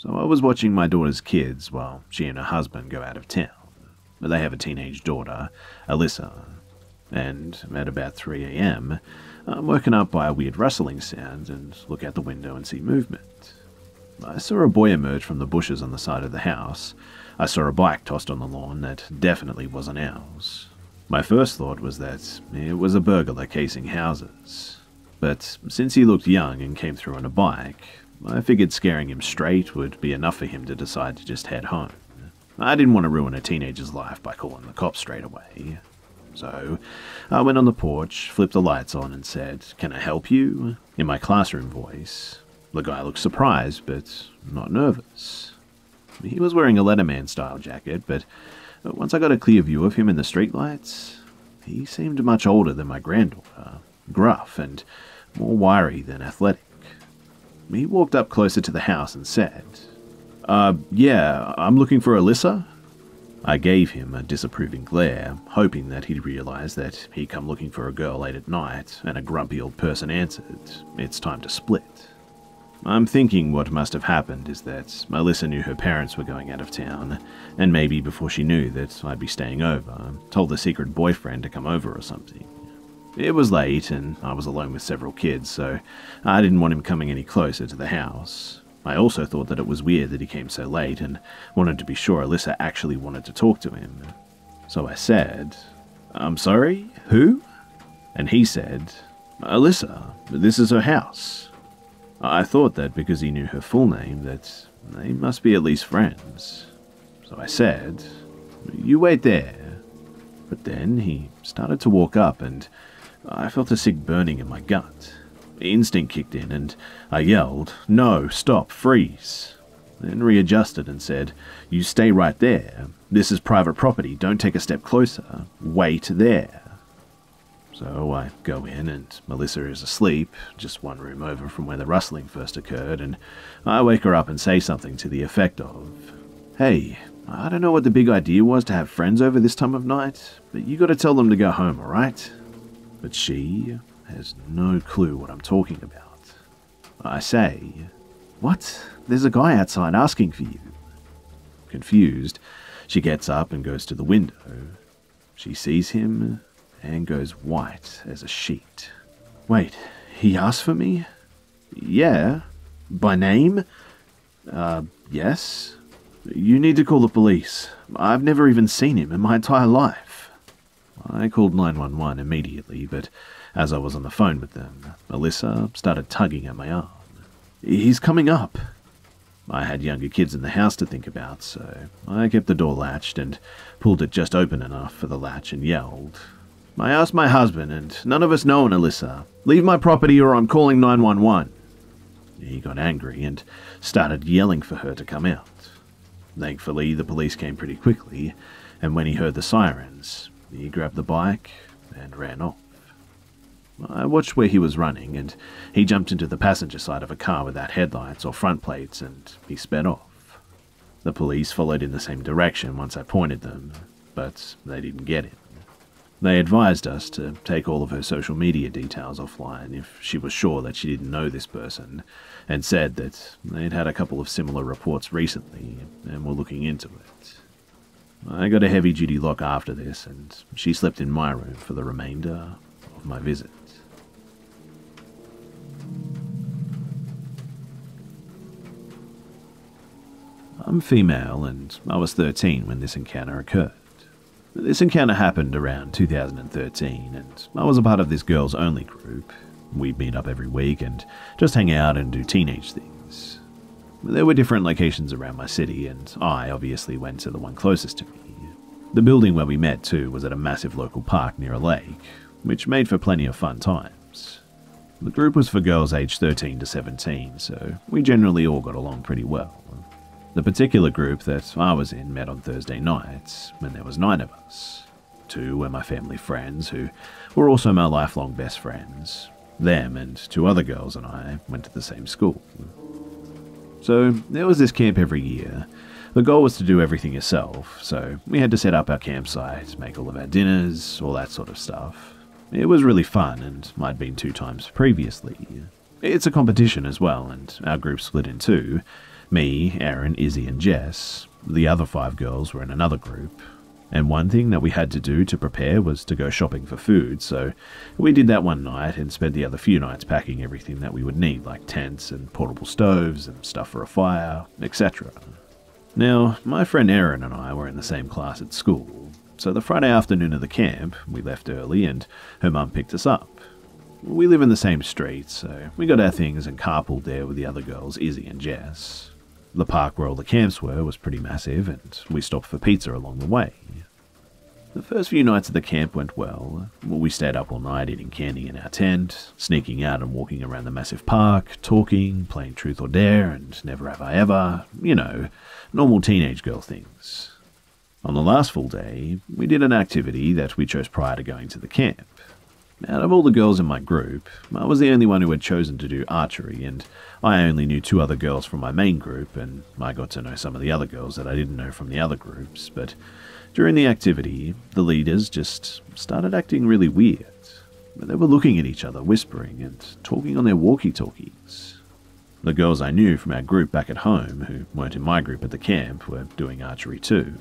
so I was watching my daughter's kids while she and her husband go out of town. They have a teenage daughter, Alyssa, and at about 3 a.m, I'm woken up by a weird rustling sound and look out the window and see movement. I saw a boy emerge from the bushes on the side of the house. I saw a bike tossed on the lawn that definitely wasn't ours. My first thought was that it was a burglar casing houses. But since he looked young and came through on a bike, I figured scaring him straight would be enough for him to decide to just head home. I didn't want to ruin a teenager's life by calling the cops straight away. So I went on the porch, flipped the lights on and said, "Can I help you?" in my classroom voice. The guy looked surprised, but not nervous. He was wearing a Letterman-style jacket, but once I got a clear view of him in the streetlights, he seemed much older than my granddaughter, gruff and more wiry than athletic. He walked up closer to the house and said, "Yeah, I'm looking for Alyssa." I gave him a disapproving glare, hoping that he'd realize that he'd come looking for a girl late at night, and a grumpy old person answered, "It's time to split." I'm thinking what must have happened is that Alyssa knew her parents were going out of town, and maybe before she knew that I'd be staying over, told the secret boyfriend to come over or something. It was late, and I was alone with several kids, so I didn't want him coming any closer to the house. I also thought that it was weird that he came so late, and wanted to be sure Alyssa actually wanted to talk to him. So I said, "I'm sorry, who?" And he said, "Alyssa, this is her house." I thought that because he knew her full name that they must be at least friends. So I said, "You wait there." But then he started to walk up and I felt a sick burning in my gut. Instinct kicked in and I yelled, "No, stop, freeze." Then readjusted and said, "You stay right there. This is private property, don't take a step closer. Wait there." So I go in and Melissa is asleep, just one room over from where the rustling first occurred, and I wake her up and say something to the effect of, "Hey, I don't know what the big idea was to have friends over this time of night, but you gotta tell them to go home, alright?" But she has no clue what I'm talking about. I say, "What? There's a guy outside asking for you." Confused, she gets up and goes to the window. She sees him and goes white as a sheet. "Wait, he asked for me?" "Yeah." "By name?" Yes. "You need to call the police. I've never even seen him in my entire life." I called 911 immediately, but as I was on the phone with them, Alyssa started tugging at my arm. "He's coming up." I had younger kids in the house to think about, so I kept the door latched and pulled it just open enough for the latch and yelled, "I asked my husband, and none of us know an Alyssa. Leave my property or I'm calling 911. He got angry and started yelling for her to come out. Thankfully, the police came pretty quickly, and when he heard the sirens, he grabbed the bike and ran off. I watched where he was running, and he jumped into the passenger side of a car without headlights or front plates, and he sped off. The police followed in the same direction once I pointed them, but they didn't get it. They advised us to take all of her social media details offline if she was sure that she didn't know this person, and said that they'd had a couple of similar reports recently and were looking into it. I got a heavy-duty lock after this, and she slept in my room for the remainder of my visit. I'm female, and I was 13 when this encounter occurred. This encounter happened around 2013, and I was a part of this girls only group. We'd meet up every week and just hang out and do teenage things. There were different locations around my city, and I obviously went to the one closest to me. The building where we met too was at a massive local park near a lake, which made for plenty of fun times. The group was for girls aged 13 to 17, so we generally all got along pretty well. The particular group that I was in met on Thursday nights, when there was 9 of us. 2 were my family friends, who were also my lifelong best friends. Them and 2 other girls and I went to the same school. So there was this camp every year. The goal was to do everything yourself, so we had to set up our campsite, make all of our dinners, all that sort of stuff. It was really fun, and I'd been 2 times previously. It's a competition as well, and our group split in 2. Me, Erin, Izzy and Jess, the other 5 girls were in another group, and one thing that we had to do to prepare was to go shopping for food, so we did that one night and spent the other few nights packing everything that we would need, like tents and portable stoves and stuff for a fire, etc. Now, my friend Erin and I were in the same class at school, so the Friday afternoon of the camp, we left early and her mum picked us up. We live in the same street, so we got our things and carpooled there with the other girls, Izzy and Jess. The park where all the camps were was pretty massive, and we stopped for pizza along the way. The first few nights at the camp went well. We stayed up all night eating candy in our tent, sneaking out and walking around the massive park, talking, playing Truth or Dare and Never Have I Ever, you know, normal teenage girl things. On the last full day, we did an activity that we chose prior to going to the camp. Out of all the girls in my group, I was the only one who had chosen to do archery, and I only knew 2 other girls from my main group, and I got to know some of the other girls that I didn't know from the other groups, but during the activity, the leaders just started acting really weird. They were looking at each other, whispering, and talking on their walkie-talkies. The girls I knew from our group back at home, who weren't in my group at the camp, were doing archery too.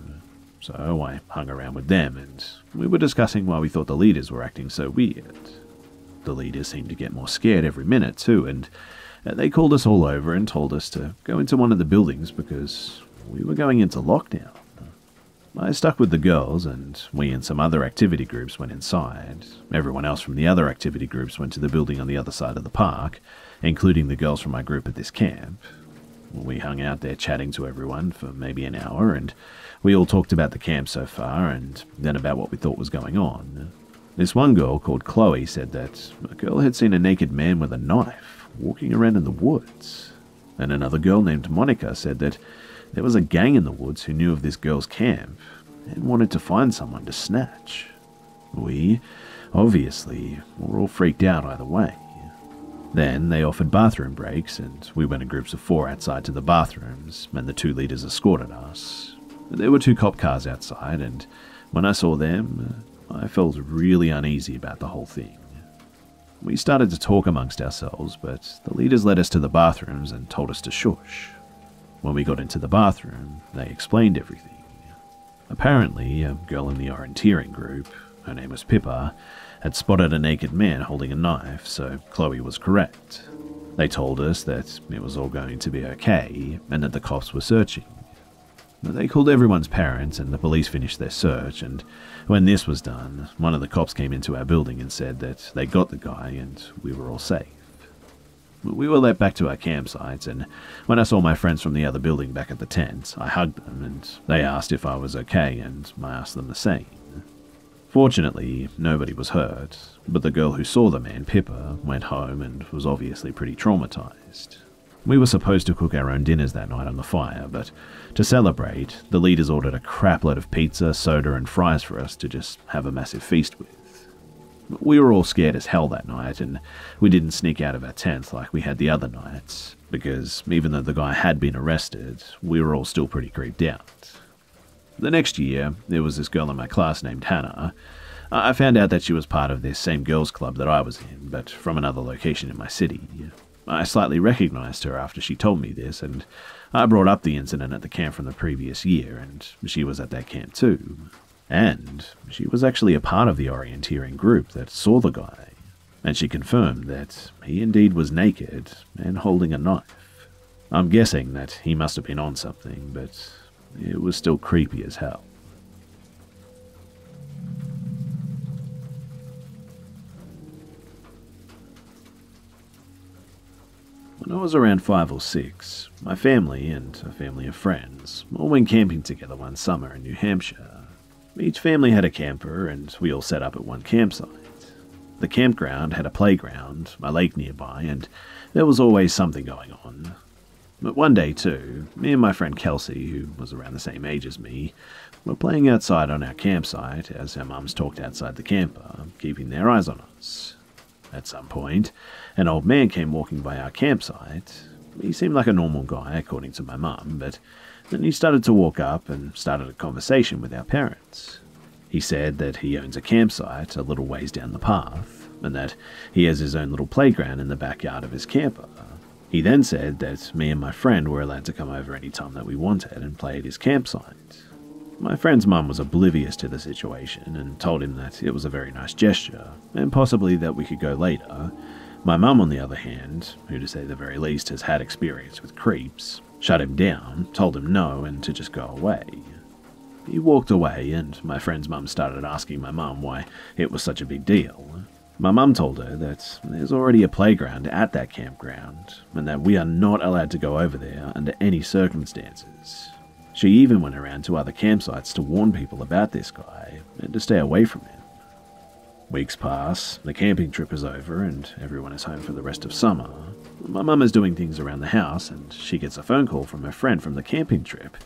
So I hung around with them, and we were discussing why we thought the leaders were acting so weird. The leaders seemed to get more scared every minute too, and they called us all over and told us to go into one of the buildings because we were going into lockdown. I stuck with the girls, and we and some other activity groups went inside. Everyone else from the other activity groups went to the building on the other side of the park, including the girls from my group at this camp. We hung out there chatting to everyone for maybe an hour, and we all talked about the camp so far and then about what we thought was going on. This one girl called Chloe said that a girl had seen a naked man with a knife walking around in the woods. And another girl named Monica said that there was a gang in the woods who knew of this girl's camp and wanted to find someone to snatch. We, obviously, were all freaked out either way. Then they offered bathroom breaks, and we went in groups of 4 outside to the bathrooms, and the 2 leaders escorted us. There were 2 cop cars outside, and when I saw them, I felt really uneasy about the whole thing. We started to talk amongst ourselves, but the leaders led us to the bathrooms and told us to shush. When we got into the bathroom, they explained everything. Apparently, a girl in the orienteering group, her name was Pippa, had spotted a naked man holding a knife, so Chloe was correct. They told us that it was all going to be okay and that the cops were searching. They called everyone's parents and the police finished their search, and when this was done, one of the cops came into our building and said that they got the guy and we were all safe. We were led back to our campsites, and when I saw my friends from the other building back at the tent, I hugged them and they asked if I was okay, and I asked them the same. Fortunately, nobody was hurt, but the girl who saw the man, Pippa, went home and was obviously pretty traumatized. We were supposed to cook our own dinners that night on the fire, but to celebrate, the leaders ordered a crapload of pizza, soda and fries for us to just have a massive feast with. We were all scared as hell that night, and we didn't sneak out of our tent like we had the other nights, because even though the guy had been arrested, we were all still pretty creeped out. The next year, there was this girl in my class named Hannah. I found out that she was part of this same girls' club that I was in, but from another location in my city. I slightly recognized her after she told me this, and I brought up the incident at the camp from the previous year, and she was at that camp too. And she was actually a part of the orienteering group that saw the guy, and she confirmed that he indeed was naked and holding a knife. I'm guessing that he must have been on something, but it was still creepy as hell. When I was around 5 or 6, my family and a family of friends all went camping together one summer in New Hampshire. Each family had a camper, and we all set up at one campsite. The campground had a playground, a lake nearby, and there was always something going on. But one day too, me and my friend Kelsey, who was around the same age as me, were playing outside on our campsite as our mums talked outside the camper, keeping their eyes on us. At some point, an old man came walking by our campsite. He seemed like a normal guy, according to my mum, but then he started to walk up and started a conversation with our parents. He said that he owns a campsite a little ways down the path, and that he has his own little playground in the backyard of his camper. He then said that me and my friend were allowed to come over any time that we wanted and play at his campsite. My friend's mum was oblivious to the situation and told him that it was a very nice gesture, and possibly that we could go later. My mum, on the other hand, who to say the very least has had experience with creeps, shut him down, told him no and to just go away. He walked away and my friend's mum started asking my mum why it was such a big deal. My mum told her that there's already a playground at that campground and that we are not allowed to go over there under any circumstances. She even went around to other campsites to warn people about this guy and to stay away from him. Weeks pass, the camping trip is over and everyone is home for the rest of summer. My mum is doing things around the house and she gets a phone call from her friend from the camping trip,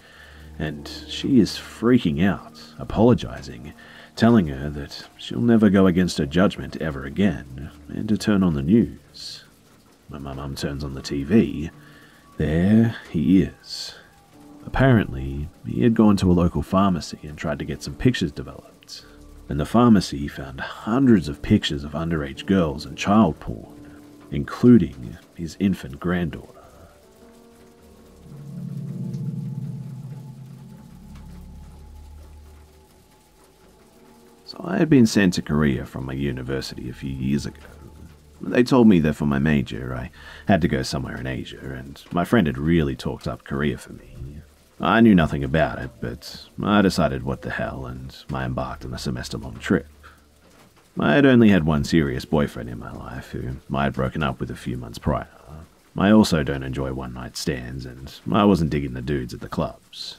and she is freaking out, apologizing, telling her that she'll never go against her judgment ever again, and to turn on the news. When my mum turns on the TV, there he is. Apparently, he had gone to a local pharmacy and tried to get some pictures developed, and the pharmacy found hundreds of pictures of underage girls and child porn, including his infant granddaughter. I had been sent to Korea from my university a few years ago. They told me that for my major, I had to go somewhere in Asia, and my friend had really talked up Korea for me. I knew nothing about it, but I decided what the hell, and I embarked on a semester-long trip. I had only had one serious boyfriend in my life, who I had broken up with a few months prior. I also don't enjoy one-night stands, and I wasn't digging the dudes at the clubs.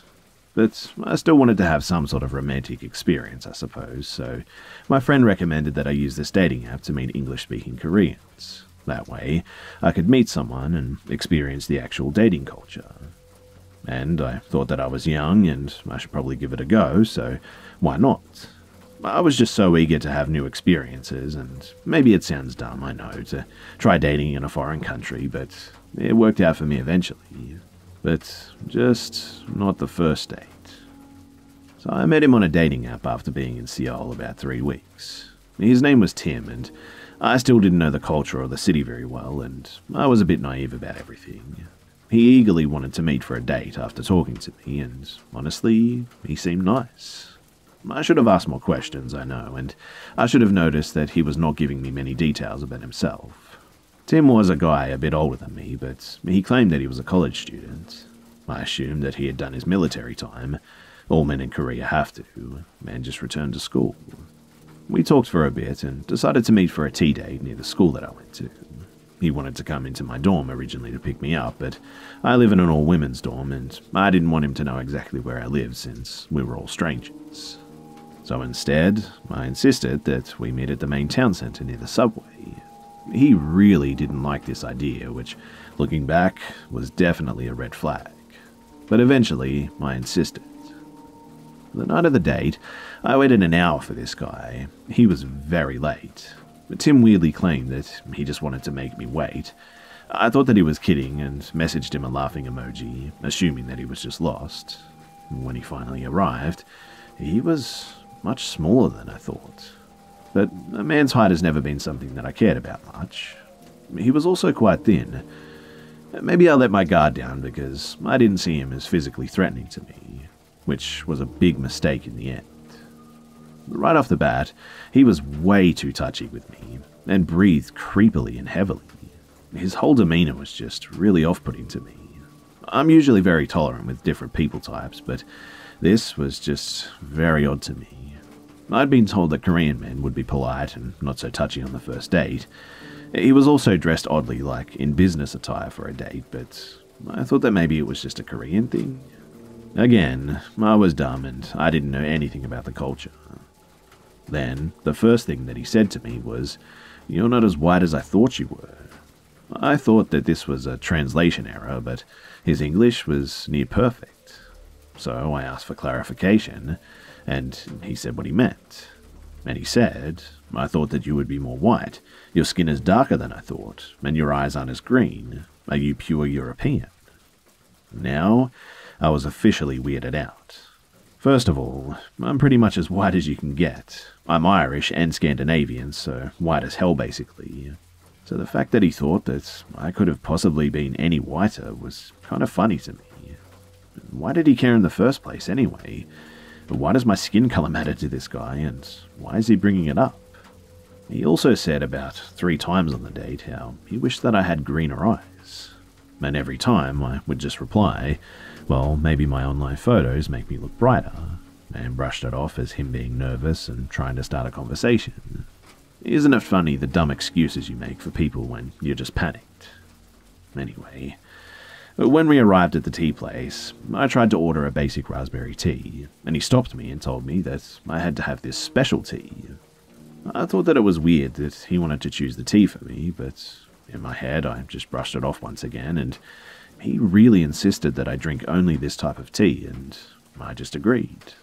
But I still wanted to have some sort of romantic experience, I suppose, so my friend recommended that I use this dating app to meet English-speaking Koreans. That way, I could meet someone and experience the actual dating culture. And I thought that I was young and I should probably give it a go, so why not? I was just so eager to have new experiences, and maybe it sounds dumb, I know, to try dating in a foreign country, but it worked out for me eventually. But just not the first date. So I met him on a dating app after being in Seoul about 3 weeks. His name was Tim, and I still didn't know the culture or the city very well, and I was a bit naive about everything. He eagerly wanted to meet for a date after talking to me, and honestly, he seemed nice. I should have asked more questions, I know, and I should have noticed that he was not giving me many details about himself. Tim was a guy a bit older than me, but he claimed that he was a college student. I assumed that he had done his military time, all men in Korea have to, and just returned to school. We talked for a bit and decided to meet for a tea date near the school that I went to. He wanted to come into my dorm originally to pick me up, but I live in an all-women's dorm and I didn't want him to know exactly where I lived since we were all strangers. So instead, I insisted that we meet at the main town centre near the subway. He really didn't like this idea, which, looking back, was definitely a red flag. But eventually, I insisted. The night of the date, I waited an hour for this guy. He was very late. Tim weirdly claimed that he just wanted to make me wait. I thought that he was kidding and messaged him a laughing emoji, assuming that he was just lost. When he finally arrived, he was much smaller than I thought. But a man's height has never been something that I cared about much. He was also quite thin. Maybe I let my guard down because I didn't see him as physically threatening to me, which was a big mistake in the end. Right off the bat, he was way too touchy with me and breathed creepily and heavily. His whole demeanor was just really off-putting to me. I'm usually very tolerant with different people types, but this was just very odd to me. I'd been told that Korean men would be polite and not so touchy on the first date. He was also dressed oddly, like in business attire for a date, but I thought that maybe it was just a Korean thing. Again, I was dumb and I didn't know anything about the culture. Then, the first thing that he said to me was, "You're not as white as I thought you were." I thought that this was a translation error, but his English was near perfect. So I asked for clarification. And he said what he meant. And he said, "I thought that you would be more white. Your skin is darker than I thought, and your eyes aren't as green. Are you pure European?" Now, I was officially weirded out. First of all, I'm pretty much as white as you can get. I'm Irish and Scandinavian, so white as hell basically. So the fact that he thought that I could have possibly been any whiter was kind of funny to me. Why did he care in the first place anyway? Why does my skin color matter to this guy, and why is he bringing it up? He also said about 3 times on the date how he wished that I had greener eyes. And every time I would just reply, well, maybe my online photos make me look brighter, and brushed it off as him being nervous and trying to start a conversation. Isn't it funny the dumb excuses you make for people when you're just panicked? Anyway, when we arrived at the tea place, I tried to order a basic raspberry tea, and he stopped me and told me that I had to have this special tea. I thought that it was weird that he wanted to choose the tea for me, but in my head I just brushed it off once again, and he really insisted that I drink only this type of tea, and I just agreed.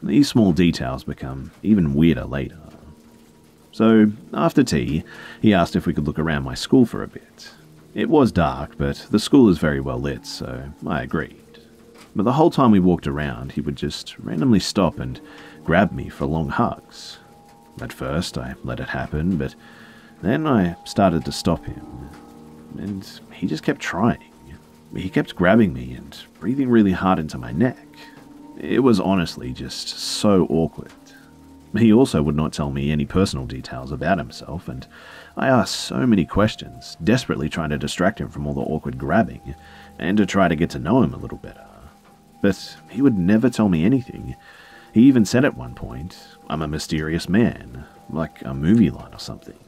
These small details become even weirder later. So, after tea, he asked if we could look around my school for a bit. It was dark, but the school is very well lit, so I agreed. But the whole time we walked around, he would just randomly stop and grab me for long hugs. At first, I let it happen, but then I started to stop him. And he just kept trying. He kept grabbing me and breathing really hard into my neck. It was honestly just so awkward. He also would not tell me any personal details about himself, and I asked so many questions, desperately trying to distract him from all the awkward grabbing, and to try to get to know him a little better. But he would never tell me anything. He even said at one point, I'm a mysterious man, like a movie line or something.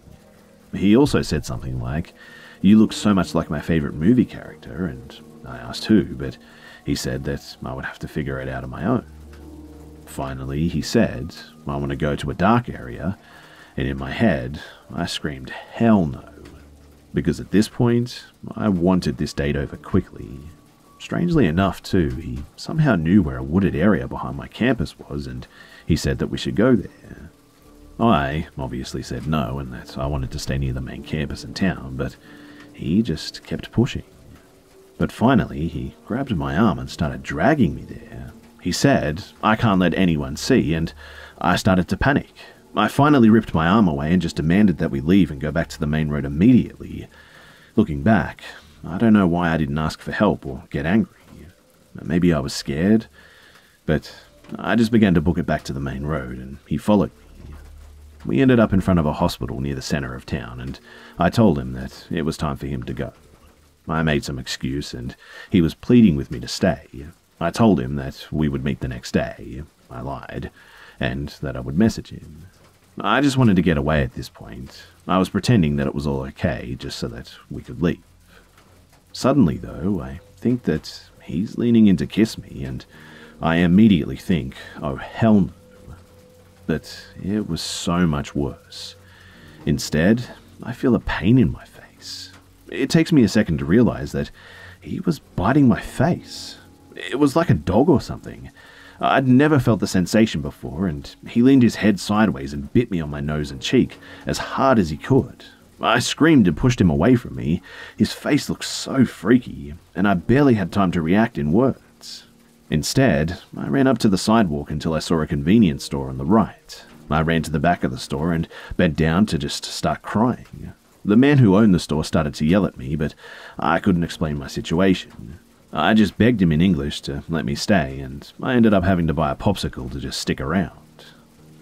He also said something like, you look so much like my favorite movie character, and I asked who, but he said that I would have to figure it out on my own. Finally, he said, I want to go to a dark area, and in my head, I screamed, hell no, because at this point, I wanted this date over quickly. Strangely enough, too, he somehow knew where a wooded area behind my campus was, and he said that we should go there. I obviously said no, and that I wanted to stay near the main campus in town, but he just kept pushing. But finally, he grabbed my arm and started dragging me there. He said, I can't let anyone see, and I started to panic. I finally ripped my arm away and just demanded that we leave and go back to the main road immediately. Looking back, I don't know why I didn't ask for help or get angry. Maybe I was scared, but I just began to book it back to the main road, and he followed me. We ended up in front of a hospital near the center of town, and I told him that it was time for him to go. I made some excuse, and he was pleading with me to stay. I told him that we would meet the next day. I lied, and that I would message him. I just wanted to get away at this point. I was pretending that it was all okay, just so that we could leave. Suddenly, though, I think that he's leaning in to kiss me, and I immediately think, oh, hell no. But it was so much worse. Instead, I feel a pain in my face. It takes me a second to realize that he was biting my face. It was like a dog or something. I'd never felt the sensation before, and he leaned his head sideways and bit me on my nose and cheek as hard as he could. I screamed and pushed him away from me. His face looked so freaky, and I barely had time to react in words. Instead, I ran up to the sidewalk until I saw a convenience store on the right. I ran to the back of the store and bent down to just start crying. The man who owned the store started to yell at me, but I couldn't explain my situation. I just begged him in English to let me stay, and I ended up having to buy a popsicle to just stick around.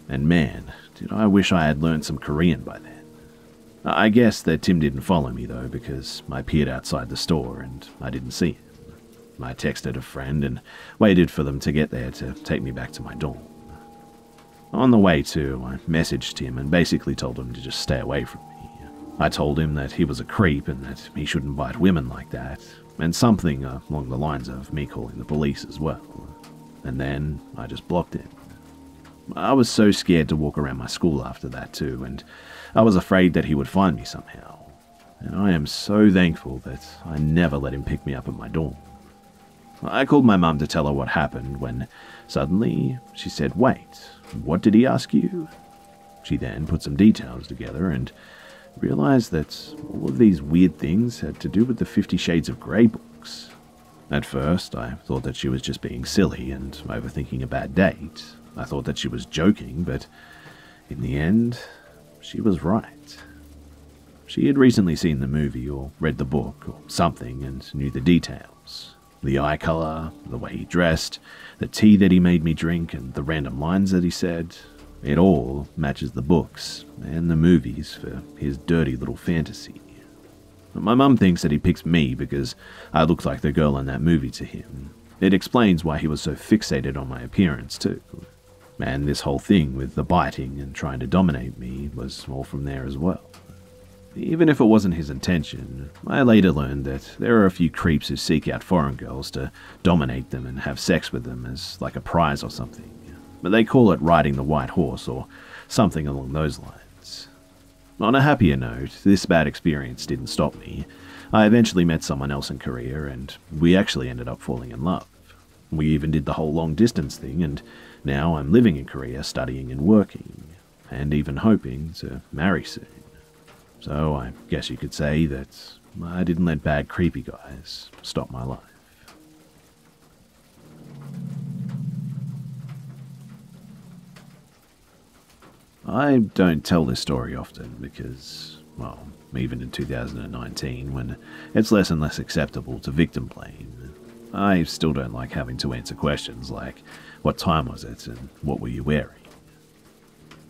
And man, did I wish I had learned some Korean by then. I guess that Tim didn't follow me though, because I peered outside the store and I didn't see him. I texted a friend and waited for them to get there to take me back to my dorm. On the way too, I messaged him and basically told him to just stay away from me. I told him that he was a creep and that he shouldn't bite women like that, and something along the lines of me calling the police as well. And then I just blocked him. I was so scared to walk around my school after that too, and I was afraid that he would find me somehow. And I am so thankful that I never let him pick me up at my dorm. I called my mum to tell her what happened when suddenly she said, wait, what did he ask you? She then put some details together and realized that all of these weird things had to do with the 50 Shades of Grey books. At first, I thought that she was just being silly and overthinking a bad date. I thought that she was joking, but in the end, she was right. She had recently seen the movie or read the book or something and knew the details. The eye color, the way he dressed, the tea that he made me drink and the random lines that he said. It all matches the books and the movies for his dirty little fantasy. My mum thinks that he picks me because I look like the girl in that movie to him. It explains why he was so fixated on my appearance too. And this whole thing with the biting and trying to dominate me was all from there as well. Even if it wasn't his intention, I later learned that there are a few creeps who seek out foreign girls to dominate them and have sex with them as like a prize or something. But they call it riding the white horse or something along those lines. On a happier note, this bad experience didn't stop me. I eventually met someone else in Korea and we actually ended up falling in love. We even did the whole long distance thing, and now I'm living in Korea, studying and working, and even hoping to marry soon. So I guess you could say that I didn't let bad creepy guys stop my life. I don't tell this story often because, well, even in 2019, when it's less and less acceptable to victim blame, I still don't like having to answer questions like, what time was it and what were you wearing?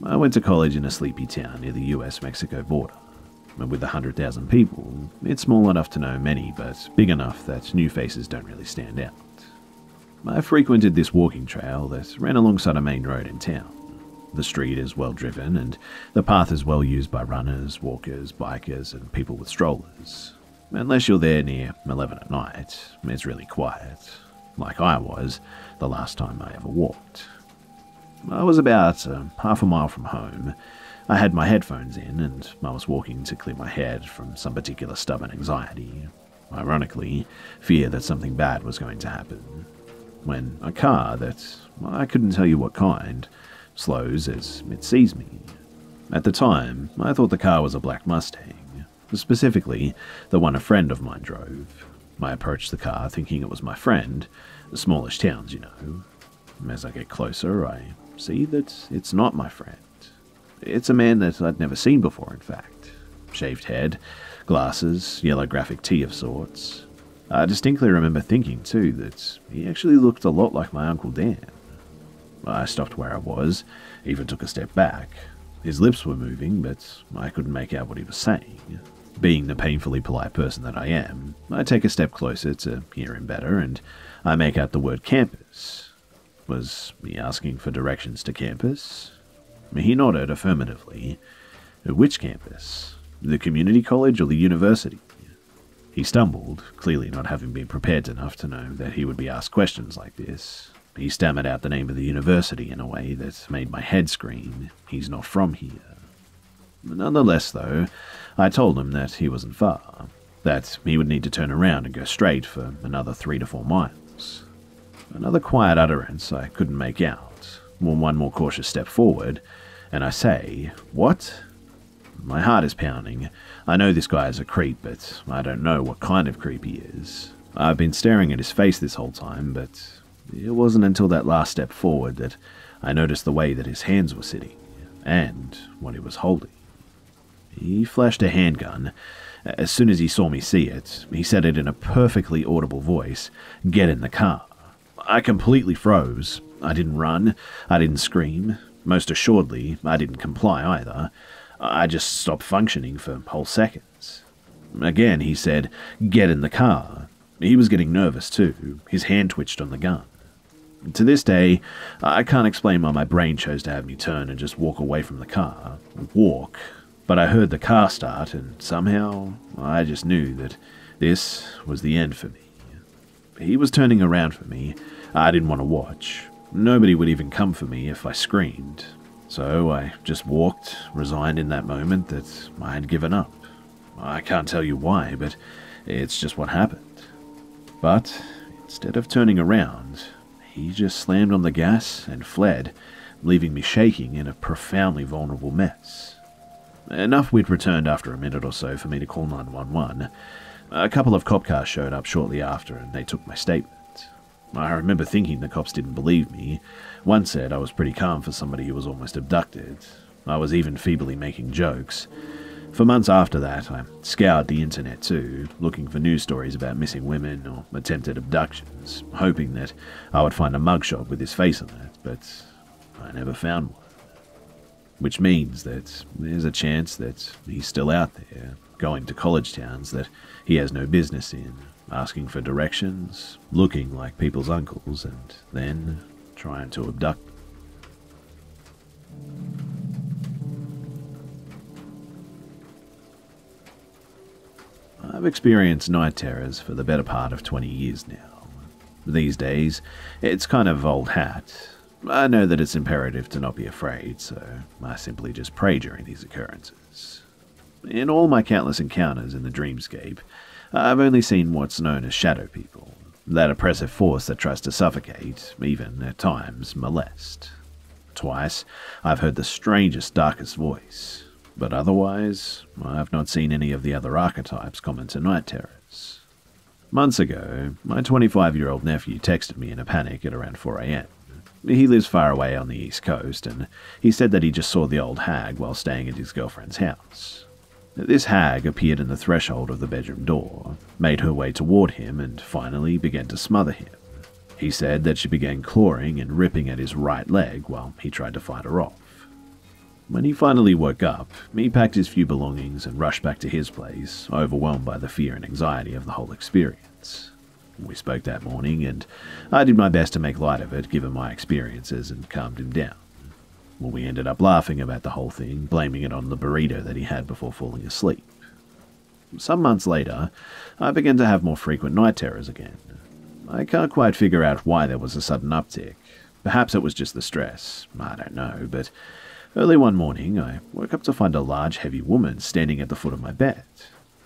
I went to college in a sleepy town near the US-Mexico border, and with 100,000 people, it's small enough to know many, but big enough that new faces don't really stand out. I frequented this walking trail that ran alongside a main road in town. The street is well driven, and the path is well used by runners, walkers, bikers, and people with strollers. Unless you're there near 11 at night, it's really quiet, like I was the last time I ever walked. I was about half a mile from home. I had my headphones in, and I was walking to clear my head from some particular stubborn anxiety. Ironically, fear that something bad was going to happen. When a car that I couldn't tell you what kind slows as it sees me. At the time, I thought the car was a black Mustang, specifically the one a friend of mine drove. I approached the car thinking it was my friend, smallish towns, you know. As I get closer, I see that it's not my friend. It's a man that I'd never seen before, in fact. Shaved head, glasses, yellow graphic tee of sorts. I distinctly remember thinking, too, that he actually looked a lot like my Uncle Dan. I stopped where I was, even took a step back. His lips were moving, but I couldn't make out what he was saying. Being the painfully polite person that I am, I take a step closer to hear him better, and I make out the word campus. Was he asking for directions to campus? He nodded affirmatively. Which campus? The community college or the university? He stumbled, clearly not having been prepared enough to know that he would be asked questions like this. He stammered out the name of the university in a way that made my head scream, "He's not from here." Nonetheless, though, I told him that he wasn't far, that he would need to turn around and go straight for another 3 to 4 miles. Another quiet utterance I couldn't make out, one more cautious step forward, and I say, "What?" My heart is pounding. I know this guy is a creep, but I don't know what kind of creep he is. I've been staring at his face this whole time, but it wasn't until that last step forward that I noticed the way that his hands were sitting and what he was holding. He flashed a handgun. As soon as he saw me see it, he said it in a perfectly audible voice, "Get in the car." I completely froze. I didn't run. I didn't scream. Most assuredly, I didn't comply either. I just stopped functioning for whole seconds. Again, he said, "Get in the car." He was getting nervous too. His hand twitched on the gun. To this day, I can't explain why my brain chose to have me turn and just walk away from the car. Walk. But I heard the car start, and somehow I just knew that this was the end for me. He was turning around for me. I didn't want to watch. Nobody would even come for me if I screamed. So I just walked, resigned in that moment that I had given up. I can't tell you why, but it's just what happened. But instead of turning around, he just slammed on the gas and fled, leaving me shaking in a profoundly vulnerable mess. Enough we'd returned after a minute or so for me to call 911. A couple of cop cars showed up shortly after and they took my statement. I remember thinking the cops didn't believe me. One said I was pretty calm for somebody who was almost abducted. I was even feebly making jokes. For months after that, I scoured the internet too, looking for news stories about missing women or attempted abductions, hoping that I would find a mugshot with his face on it, but I never found one. Which means that there's a chance that he's still out there, going to college towns that he has no business in, asking for directions, looking like people's uncles, and then trying to abduct them. I've experienced night terrors for the better part of 20 years now. These days, it's kind of old hat. I know that it's imperative to not be afraid, so I simply just pray during these occurrences. In all my countless encounters in the dreamscape, I've only seen what's known as shadow people, that oppressive force that tries to suffocate, even at times molest. Twice, I've heard the strangest, darkest voice, but otherwise, I've not seen any of the other archetypes common to night terrors. Months ago, my 25-year-old nephew texted me in a panic at around 4 a.m. He lives far away on the East Coast, and he said that he just saw the old hag while staying at his girlfriend's house. This hag appeared in the threshold of the bedroom door, made her way toward him, and finally began to smother him. He said that she began clawing and ripping at his right leg while he tried to fight her off. When he finally woke up, he packed his few belongings and rushed back to his place, overwhelmed by the fear and anxiety of the whole experience. We spoke that morning, and I did my best to make light of it given my experiences and calmed him down. Well, we ended up laughing about the whole thing, blaming it on the burrito that he had before falling asleep. Some months later, I began to have more frequent night terrors again. I can't quite figure out why there was a sudden uptick. Perhaps it was just the stress, I don't know, but early one morning, I woke up to find a large, heavy woman standing at the foot of my bed.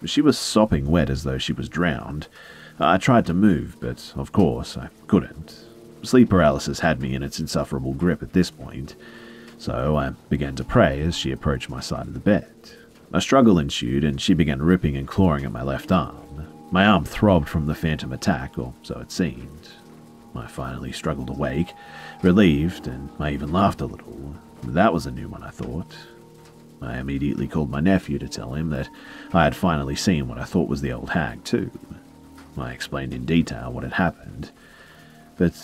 She was sopping wet as though she was drowned. I tried to move, but of course I couldn't. Sleep paralysis had me in its insufferable grip at this point, so I began to pray as she approached my side of the bed. A struggle ensued, and she began ripping and clawing at my left arm. My arm throbbed from the phantom attack, or so it seemed. I finally struggled awake, relieved, and I even laughed a little. That was a new one, I thought. I immediately called my nephew to tell him that I had finally seen what I thought was the old hag, too. I explained in detail what had happened. But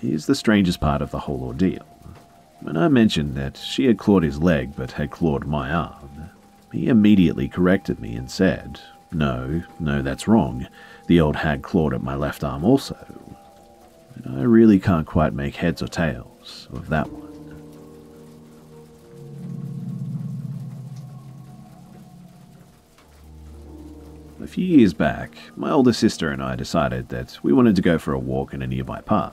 here's the strangest part of the whole ordeal. When I mentioned that she had clawed his leg but had clawed my arm, he immediately corrected me and said, No, that's wrong. The old hag clawed at my left arm also. And I really can't quite make heads or tails of that one. A few years back, my older sister and I decided that we wanted to go for a walk in a nearby park.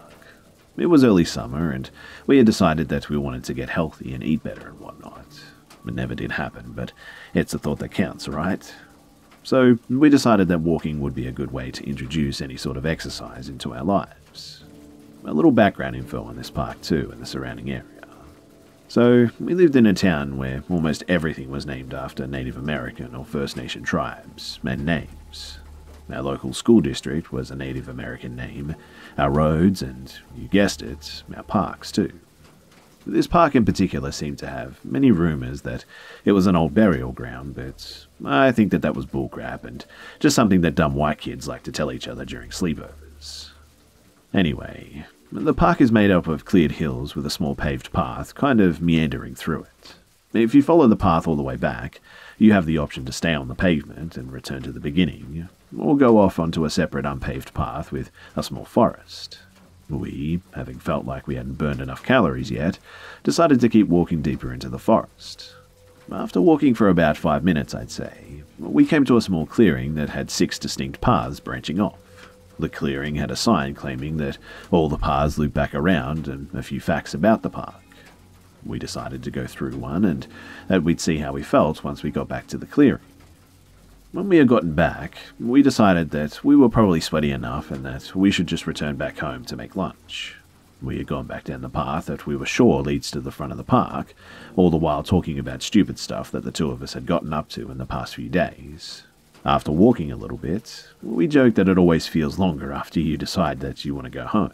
It was early summer, and we had decided that we wanted to get healthy and eat better and whatnot. It never did happen, but it's a thought that counts, right? So we decided that walking would be a good way to introduce any sort of exercise into our lives. A little background info on this park too, and the surrounding area. So we lived in a town where almost everything was named after Native American or First Nation tribes and names. Our local school district was a Native American name, our roads, and, you guessed it, our parks too. This park in particular seemed to have many rumors that it was an old burial ground, but I think that was bullcrap and just something that dumb white kids like to tell each other during sleepovers. Anyway, the park is made up of cleared hills with a small paved path kind of meandering through it. If you follow the path all the way back, you have the option to stay on the pavement and return to the beginning, or go off onto a separate unpaved path with a small forest. We, having felt like we hadn't burned enough calories yet, decided to keep walking deeper into the forest. After walking for about 5 minutes, I'd say, we came to a small clearing that had 6 distinct paths branching off. The clearing had a sign claiming that all the paths loop back around and a few facts about the park. We decided to go through one and that we'd see how we felt once we got back to the clearing. When we had gotten back, we decided that we were probably sweaty enough and that we should just return back home to make lunch. We had gone back down the path that we were sure leads to the front of the park, all the while talking about stupid stuff that the two of us had gotten up to in the past few days. After walking a little bit, we joked that it always feels longer after you decide that you want to go home.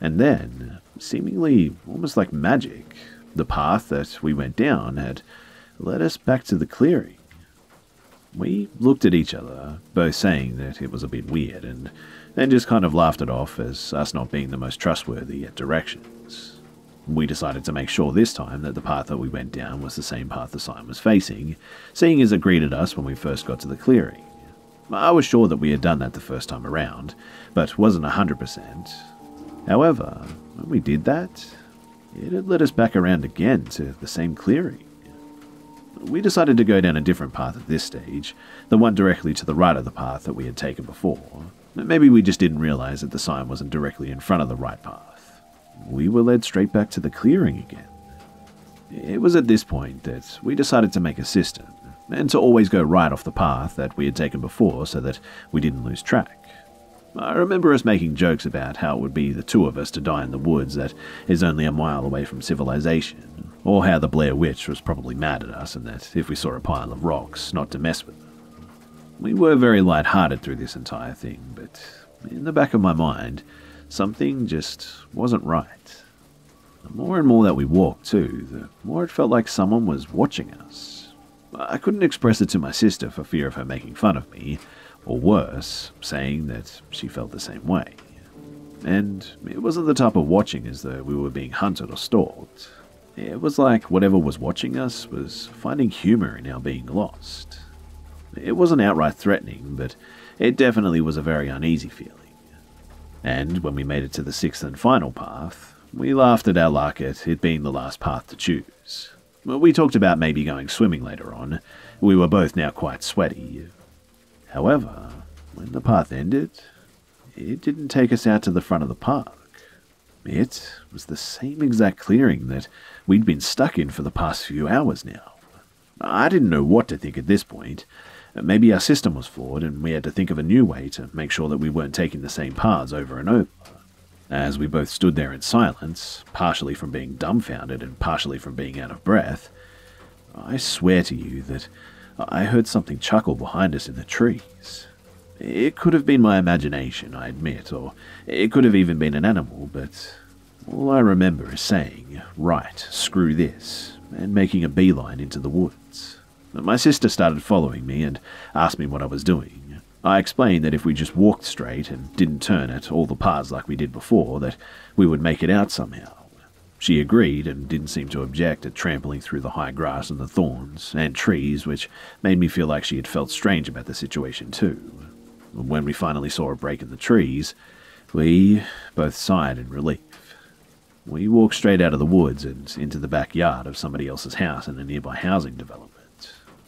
And then, seemingly almost like magic, the path that we went down had led us back to the clearing. We looked at each other, both saying that it was a bit weird, and then just kind of laughed it off as us not being the most trustworthy at directions. We decided to make sure this time that the path that we went down was the same path the sign was facing, seeing as it greeted us when we first got to the clearing. I was sure that we had done that the first time around, but wasn't 100%. However, when we did that, it had led us back around again to the same clearing. We decided to go down a different path at this stage, the one directly to the right of the path that we had taken before. Maybe we just didn't realize that the sign wasn't directly in front of the right path. We were led straight back to the clearing again. It was at this point that we decided to make a system, and to always go right off the path that we had taken before so that we didn't lose track. I remember us making jokes about how it would be the two of us to die in the woods that is only a mile away from civilization, or how the Blair Witch was probably mad at us and that if we saw a pile of rocks, not to mess with them. We were very light-hearted through this entire thing, but in the back of my mind, something just wasn't right. The more and more that we walked too, the more it felt like someone was watching us. I couldn't express it to my sister for fear of her making fun of me, or worse, saying that she felt the same way. And it wasn't the type of watching as though we were being hunted or stalked. It was like whatever was watching us was finding humor in our being lost. It wasn't outright threatening, but it definitely was a very uneasy feeling. And when we made it to the sixth and final path, we laughed at our luck at it being the last path to choose. We talked about maybe going swimming later on. We were both now quite sweaty. However, when the path ended, it didn't take us out to the front of the park. It was the same exact clearing that we'd been stuck in for the past few hours now. I didn't know what to think at this point. Maybe our system was flawed and we had to think of a new way to make sure that we weren't taking the same paths over and over. As we both stood there in silence, partially from being dumbfounded and partially from being out of breath, I swear to you that I heard something chuckle behind us in the trees. It could have been my imagination, I admit, or it could have even been an animal, but all I remember is saying, "Right, screw this," and making a beeline into the woods. My sister started following me and asked me what I was doing. I explained that if we just walked straight and didn't turn at all the paths like we did before, that we would make it out somehow. She agreed and didn't seem to object at trampling through the high grass and the thorns and trees, which made me feel like she had felt strange about the situation too. When we finally saw a break in the trees, we both sighed in relief. We walked straight out of the woods and into the backyard of somebody else's house in a nearby housing development.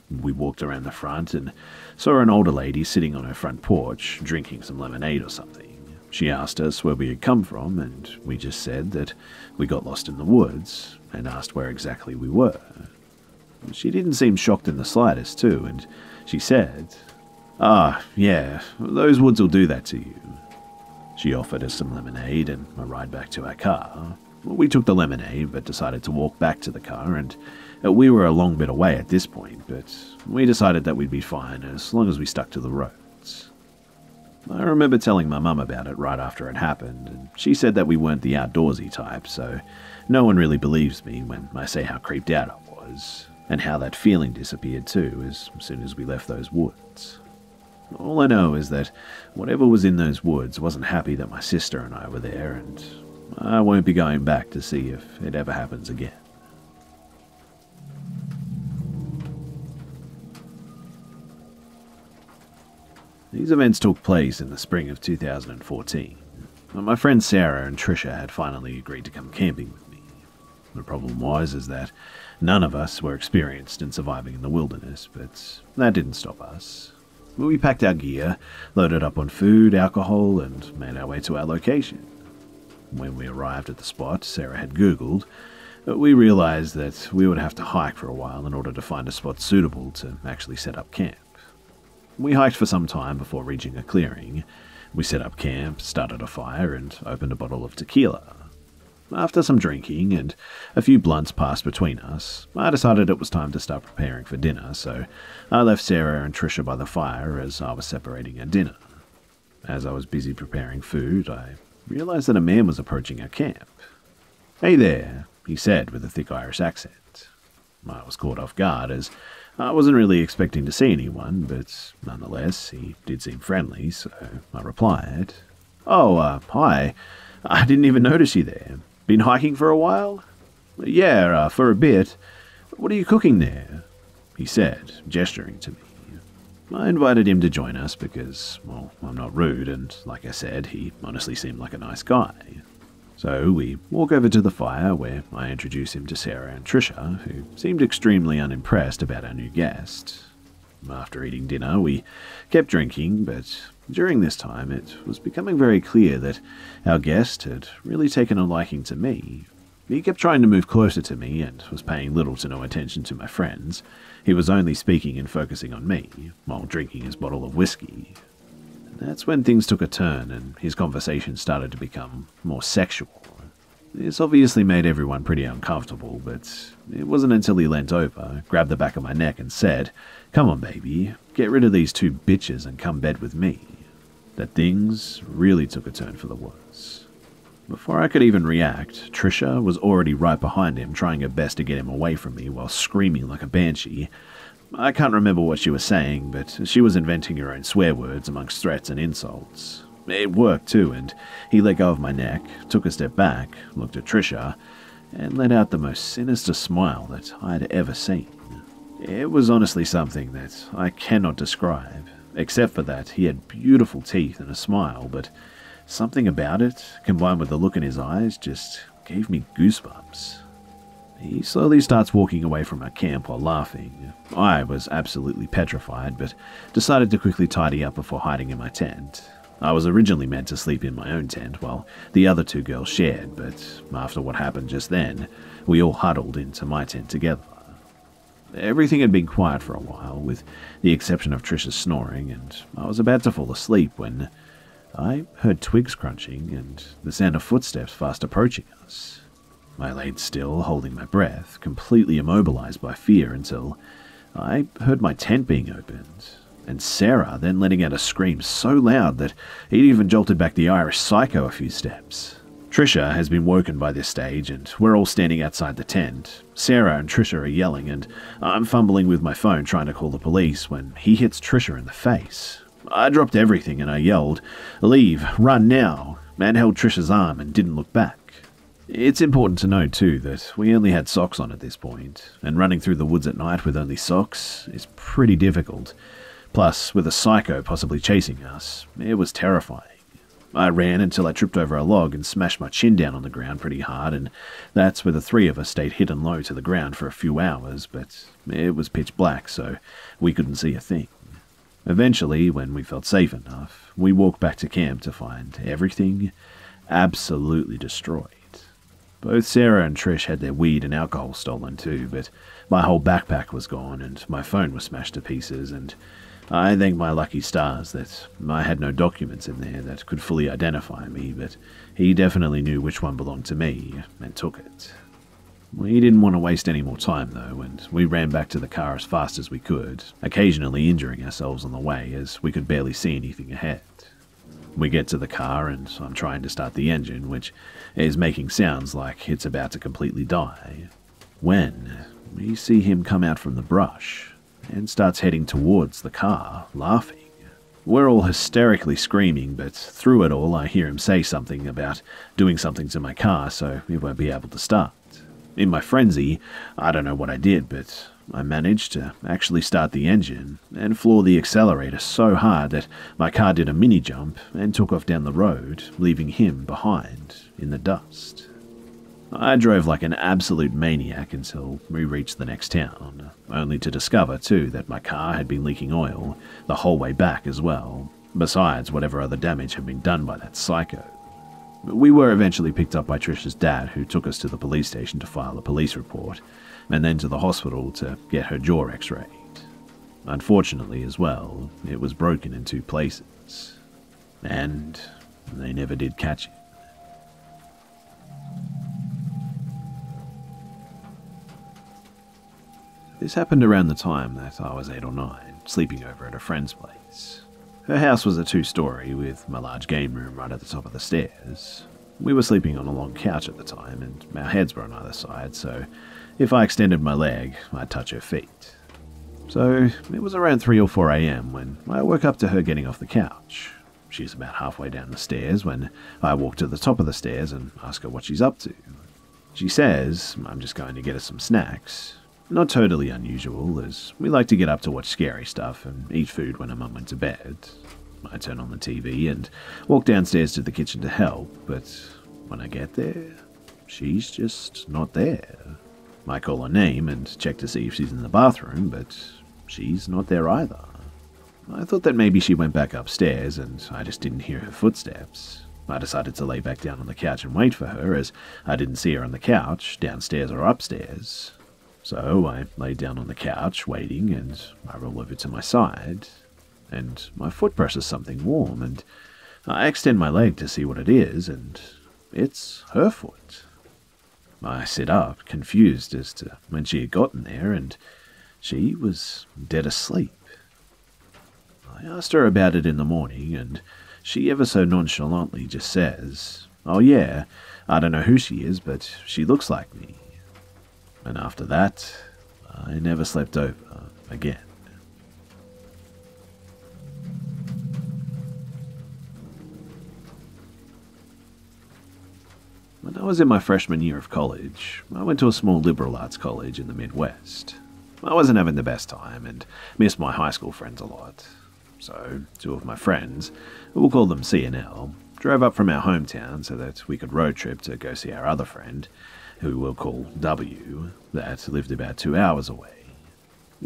We walked around the front and saw an older lady sitting on her front porch, drinking some lemonade or something. She asked us where we had come from, and we just said that we got lost in the woods, and asked where exactly we were. She didn't seem shocked in the slightest too, and she said, "Ah, yeah, those woods will do that to you." She offered us some lemonade and a ride back to our car. We took the lemonade, but decided to walk back to the car, and we were a long bit away at this point, but we decided that we'd be fine as long as we stuck to the roads. I remember telling my mum about it right after it happened, and she said that we weren't the outdoorsy type, so no one really believes me when I say how creeped out I was, and how that feeling disappeared too as soon as we left those woods. All I know is that whatever was in those woods wasn't happy that my sister and I were there, and I won't be going back to see if it ever happens again. These events took place in the spring of 2014. My friends Sarah and Trisha had finally agreed to come camping with me. The problem was is that none of us were experienced in surviving in the wilderness, but that didn't stop us. We packed our gear, loaded up on food, alcohol, and made our way to our location. When we arrived at the spot Sarah had Googled, we realized that we would have to hike for a while in order to find a spot suitable to actually set up camp. We hiked for some time before reaching a clearing. We set up camp, started a fire, and opened a bottle of tequila. After some drinking and a few blunts passed between us, I decided it was time to start preparing for dinner, so I left Sarah and Trisha by the fire as I was separating our dinner. As I was busy preparing food, I realized that a man was approaching our camp. "Hey there," he said with a thick Irish accent. I was caught off guard as I wasn't really expecting to see anyone, but nonetheless, he did seem friendly, so I replied. Oh, hi. I didn't even notice you there. Been hiking for a while? Yeah, for a bit. What are you cooking there? He said, gesturing to me. I invited him to join us because, well, I'm not rude, and like I said, he honestly seemed like a nice guy. So we walk over to the fire where I introduce him to Sarah and Trisha, who seemed extremely unimpressed about our new guest. After eating dinner, we kept drinking, but during this time it was becoming very clear that our guest had really taken a liking to me. He kept trying to move closer to me and was paying little to no attention to my friends. He was only speaking and focusing on me, while drinking his bottle of whiskey. That's when things took a turn and his conversation started to become more sexual. This obviously made everyone pretty uncomfortable, but it wasn't until he leant over, grabbed the back of my neck and said, "Come on, baby, get rid of these two bitches and come bed with me," that things really took a turn for the worse. Before I could even react, Trisha was already right behind him, trying her best to get him away from me while screaming like a banshee. I can't remember what she was saying, but she was inventing her own swear words amongst threats and insults. It worked too, and he let go of my neck, took a step back, looked at Trisha, and let out the most sinister smile that I'd ever seen. It was honestly something that I cannot describe, except for that he had beautiful teeth and a smile, but something about it, combined with the look in his eyes, just gave me goosebumps. He slowly starts walking away from our camp while laughing. I was absolutely petrified, but decided to quickly tidy up before hiding in my tent. I was originally meant to sleep in my own tent while the other two girls shared, but after what happened just then, we all huddled into my tent together. Everything had been quiet for a while, with the exception of Trisha's snoring, and I was about to fall asleep when I heard twigs crunching and the sound of footsteps fast approaching us. I laid still, holding my breath, completely immobilized by fear, until I heard my tent being opened, and Sarah then letting out a scream so loud that it even jolted back the Irish psycho a few steps. Trisha has been woken by this stage, and we're all standing outside the tent. Sarah and Trisha are yelling, and I'm fumbling with my phone trying to call the police when he hits Trisha in the face. I dropped everything and I yelled, "Leave, run now," and held Trisha's arm and didn't look back. It's important to note too that we only had socks on at this point, and running through the woods at night with only socks is pretty difficult. Plus, with a psycho possibly chasing us, it was terrifying. I ran until I tripped over a log and smashed my chin down on the ground pretty hard, and that's where the three of us stayed hidden low to the ground for a few hours, but it was pitch black, so we couldn't see a thing. Eventually, when we felt safe enough, we walked back to camp to find everything absolutely destroyed. Both Sarah and Trish had their weed and alcohol stolen too, but my whole backpack was gone and my phone was smashed to pieces, and I thank my lucky stars that I had no documents in there that could fully identify me, but he definitely knew which one belonged to me and took it. We didn't want to waste any more time though, and we ran back to the car as fast as we could, occasionally injuring ourselves on the way as we could barely see anything ahead. We get to the car and I'm trying to start the engine, which is making sounds like it's about to completely die, when we see him come out from the brush and starts heading towards the car, laughing. We're all hysterically screaming, but through it all I hear him say something about doing something to my car so it won't be able to start. In my frenzy, I don't know what I did, but I managed to actually start the engine and floor the accelerator so hard that my car did a mini jump and took off down the road, leaving him behind in the dust. I drove like an absolute maniac until we reached the next town, only to discover too that my car had been leaking oil the whole way back as well, besides whatever other damage had been done by that psycho. We were eventually picked up by Trisha's dad, who took us to the police station to file a police report, and then to the hospital to get her jaw x-rayed. Unfortunately as well, it was broken in two places, and they never did catch it. This happened around the time that I was 8 or 9, sleeping over at a friend's place. Her house was a 2-story with my large game room right at the top of the stairs. We were sleeping on a long couch at the time, and our heads were on either side, so if I extended my leg, I'd touch her feet. So it was around 3 or 4 a.m. when I woke up to her getting off the couch. She's about halfway down the stairs when I walk to the top of the stairs and ask her what she's up to. She says, "I'm just going to get us some snacks." Not totally unusual, as we like to get up to watch scary stuff and eat food when her mum went to bed. I turn on the TV and walk downstairs to the kitchen to help, but when I get there, she's just not there. I call her name and check to see if she's in the bathroom, but she's not there either. I thought that maybe she went back upstairs and I just didn't hear her footsteps. I decided to lay back down on the couch and wait for her, as I didn't see her on the couch, downstairs or upstairs. So I lay down on the couch, waiting, and I roll over to my side, and my foot presses something warm, and I extend my leg to see what it is, and it's her foot. I sit up, confused as to when she had gotten there, and she was dead asleep. I asked her about it in the morning, and she ever so nonchalantly just says, "Oh yeah, I don't know who she is, but she looks like me." And after that, I never slept over again. When I was in my freshman year of college, I went to a small liberal arts college in the Midwest. I wasn't having the best time and missed my high school friends a lot. So, two of my friends, we'll call them C and L, drove up from our hometown so that we could road trip to go see our other friend, who we'll call W, that lived about 2 hours away.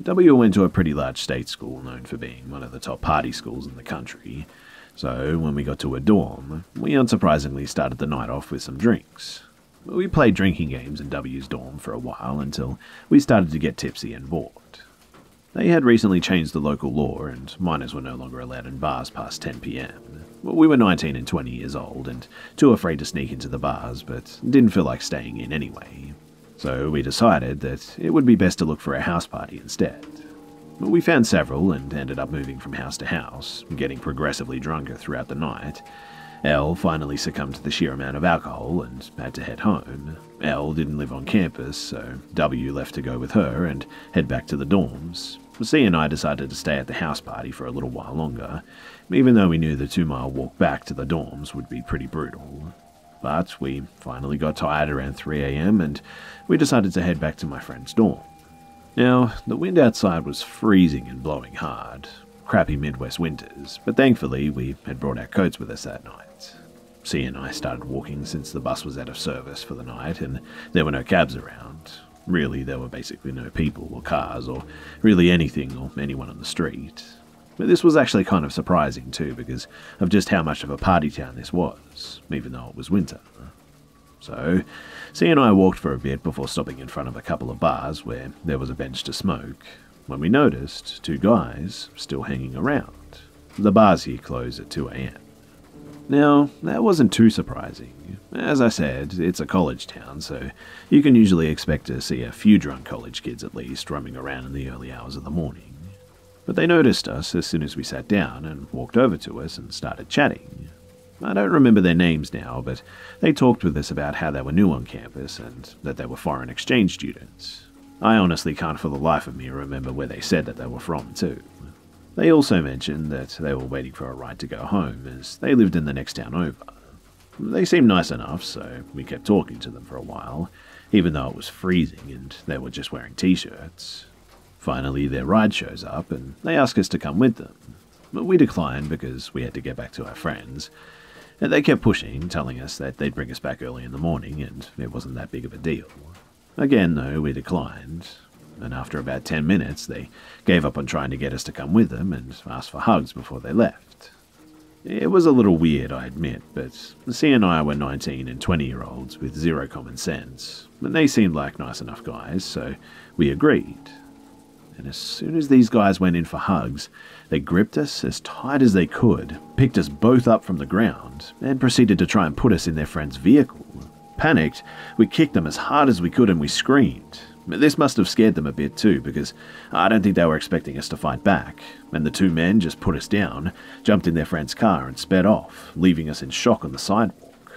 W went to a pretty large state school known for being one of the top party schools in the country. So, when we got to a dorm, we unsurprisingly started the night off with some drinks. We played drinking games in W's dorm for a while until we started to get tipsy and bored. They had recently changed the local law and minors were no longer allowed in bars past 10 p.m. We were 19 and 20 years old and too afraid to sneak into the bars, but didn't feel like staying in anyway. So we decided that it would be best to look for a house party instead. We found several and ended up moving from house to house, getting progressively drunker throughout the night. Elle finally succumbed to the sheer amount of alcohol and had to head home. Elle didn't live on campus, so W left to go with her and head back to the dorms. C and I decided to stay at the house party for a little while longer, even though we knew the 2-mile walk back to the dorms would be pretty brutal. But we finally got tired around 3 a.m. and we decided to head back to my friend's dorm. Now, the wind outside was freezing and blowing hard. Crappy Midwest winters, but thankfully we had brought our coats with us that night. C and I started walking since the bus was out of service for the night and there were no cabs around. Really, there were basically no people or cars or really anything or anyone on the street. But this was actually kind of surprising too, because of just how much of a party town this was, even though it was winter. So, C and I walked for a bit before stopping in front of a couple of bars where there was a bench to smoke, when we noticed 2 guys still hanging around. The bars here close at 2 a.m. Now, that wasn't too surprising. As I said, it's a college town, so you can usually expect to see a few drunk college kids at least roaming around in the early hours of the morning. But they noticed us as soon as we sat down and walked over to us and started chatting. I don't remember their names now, but they talked with us about how they were new on campus and that they were foreign exchange students. I honestly can't for the life of me remember where they said that they were from, too. They also mentioned that they were waiting for a ride to go home, as they lived in the next town over. They seemed nice enough, so we kept talking to them for a while, even though it was freezing and they were just wearing t-shirts. Finally, their ride shows up and they ask us to come with them, but we declined because we had to get back to our friends. And they kept pushing, telling us that they'd bring us back early in the morning and it wasn't that big of a deal. Again, though, we declined, and after about 10 minutes, they gave up on trying to get us to come with them and asked for hugs before they left. It was a little weird, I admit, but C and I were 19 and 20-year-olds with zero common sense, and they seemed like nice enough guys, so we agreed. And as soon as these guys went in for hugs, they gripped us as tight as they could, picked us both up from the ground, and proceeded to try and put us in their friend's vehicle. Panicked, we kicked them as hard as we could and we screamed. This must have scared them a bit too, because I don't think they were expecting us to fight back, and the 2 men just put us down, jumped in their friend's car and sped off, leaving us in shock on the sidewalk.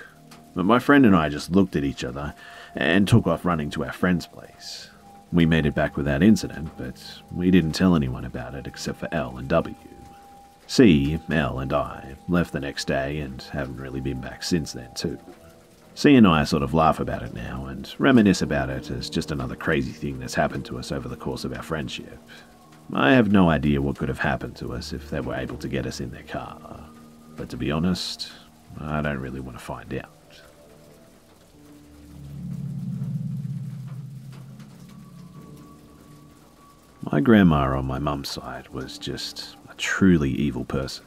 But my friend and I just looked at each other and took off running to our friend's place. We made it back without incident, but we didn't tell anyone about it except for L and W. C, L, and I left the next day and haven't really been back since then, too. C and I sort of laugh about it now and reminisce about it as just another crazy thing that's happened to us over the course of our friendship. I have no idea what could have happened to us if they were able to get us in their car. But to be honest, I don't really want to find out. My grandma on my mum's side was just a truly evil person.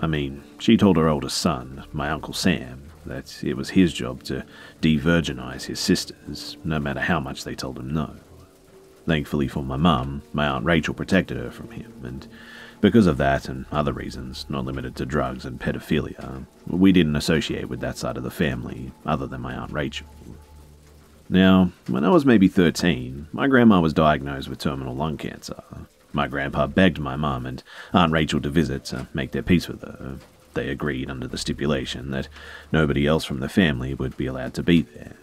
I mean, she told her older son, my Uncle Sam, that it was his job to de-virginize his sisters, no matter how much they told him no. Thankfully for my mum, my Aunt Rachel protected her from him, and because of that and other reasons, not limited to drugs and pedophilia, we didn't associate with that side of the family other than my Aunt Rachel. Now, when I was maybe 13, my grandma was diagnosed with terminal lung cancer. My grandpa begged my mum and Aunt Rachel to visit to make their peace with her. They agreed under the stipulation that nobody else from the family would be allowed to be there.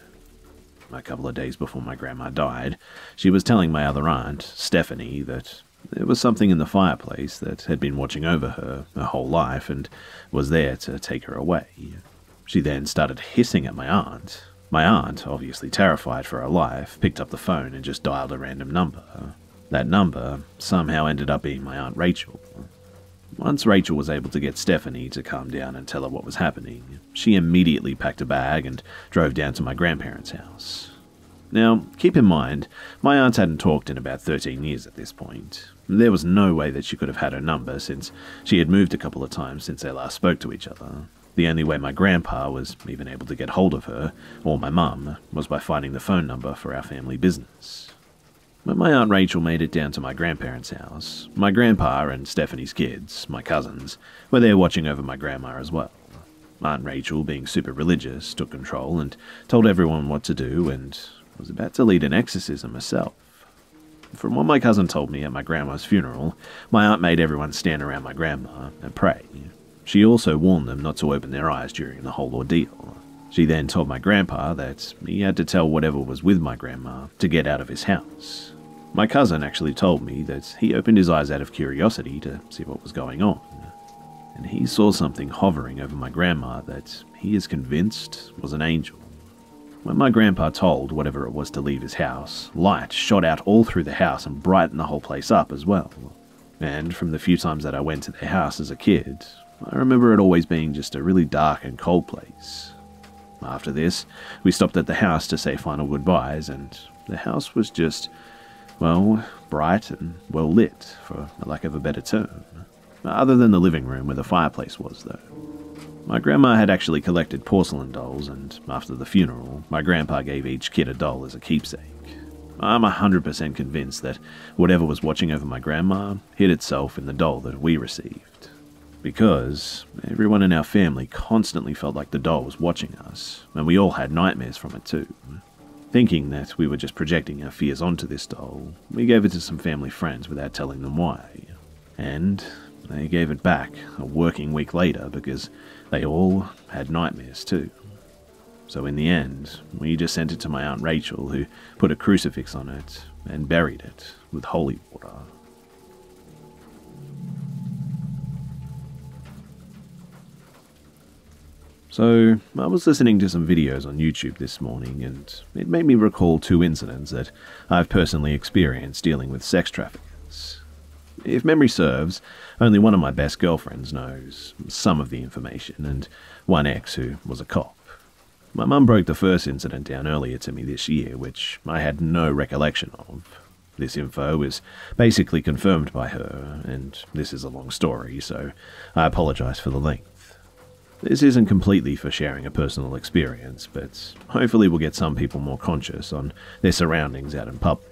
A couple of days before my grandma died, she was telling my other aunt, Stephanie, that there was something in the fireplace that had been watching over her whole life and was there to take her away. She then started hissing at my aunt. My aunt, obviously terrified for her life, picked up the phone and just dialed a random number. That number somehow ended up being my Aunt Rachel. Once Rachel was able to get Stephanie to calm down and tell her what was happening, she immediately packed a bag and drove down to my grandparents' house. Now, keep in mind, my aunt hadn't talked in about 13 years at this point. There was no way that she could have had her number since she had moved a couple of times since they last spoke to each other. The only way my grandpa was even able to get hold of her, or my mum, was by finding the phone number for our family business. When my Aunt Rachel made it down to my grandparents' house, my grandpa and Stephanie's kids, my cousins, were there watching over my grandma as well. Aunt Rachel, being super religious, took control and told everyone what to do and was about to lead an exorcism herself. From what my cousin told me at my grandma's funeral, my aunt made everyone stand around my grandma and pray. She also warned them not to open their eyes during the whole ordeal. She then told my grandpa that he had to tell whatever was with my grandma to get out of his house. My cousin actually told me that he opened his eyes out of curiosity to see what was going on, and he saw something hovering over my grandma that he is convinced was an angel. When my grandpa told whatever it was to leave his house, light shot out all through the house and brightened the whole place up as well. And from the few times that I went to their house as a kid, I remember it always being just a really dark and cold place. After this, we stopped at the house to say final goodbyes, and the house was just, well, bright and well lit, for lack of a better term. Other than the living room where the fireplace was, though. My grandma had actually collected porcelain dolls, and after the funeral, my grandpa gave each kid a doll as a keepsake. I'm 100% convinced that whatever was watching over my grandma hid itself in the doll that we received. Because everyone in our family constantly felt like the doll was watching us, and we all had nightmares from it too. Thinking that we were just projecting our fears onto this doll, we gave it to some family friends without telling them why. And they gave it back a working week later because they all had nightmares too. So in the end, we just sent it to my Aunt Rachel, who put a crucifix on it and buried it with holy water. So, I was listening to some videos on YouTube this morning, and it made me recall two incidents that I've personally experienced dealing with sex traffickers. If memory serves, only one of my best girlfriends knows some of the information, and one ex who was a cop. My mum broke the first incident down earlier to me this year, which I had no recollection of. This info is basically confirmed by her, and this is a long story, so I apologize for the length. This isn't completely for sharing a personal experience, but hopefully we'll get some people more conscious on their surroundings out in public.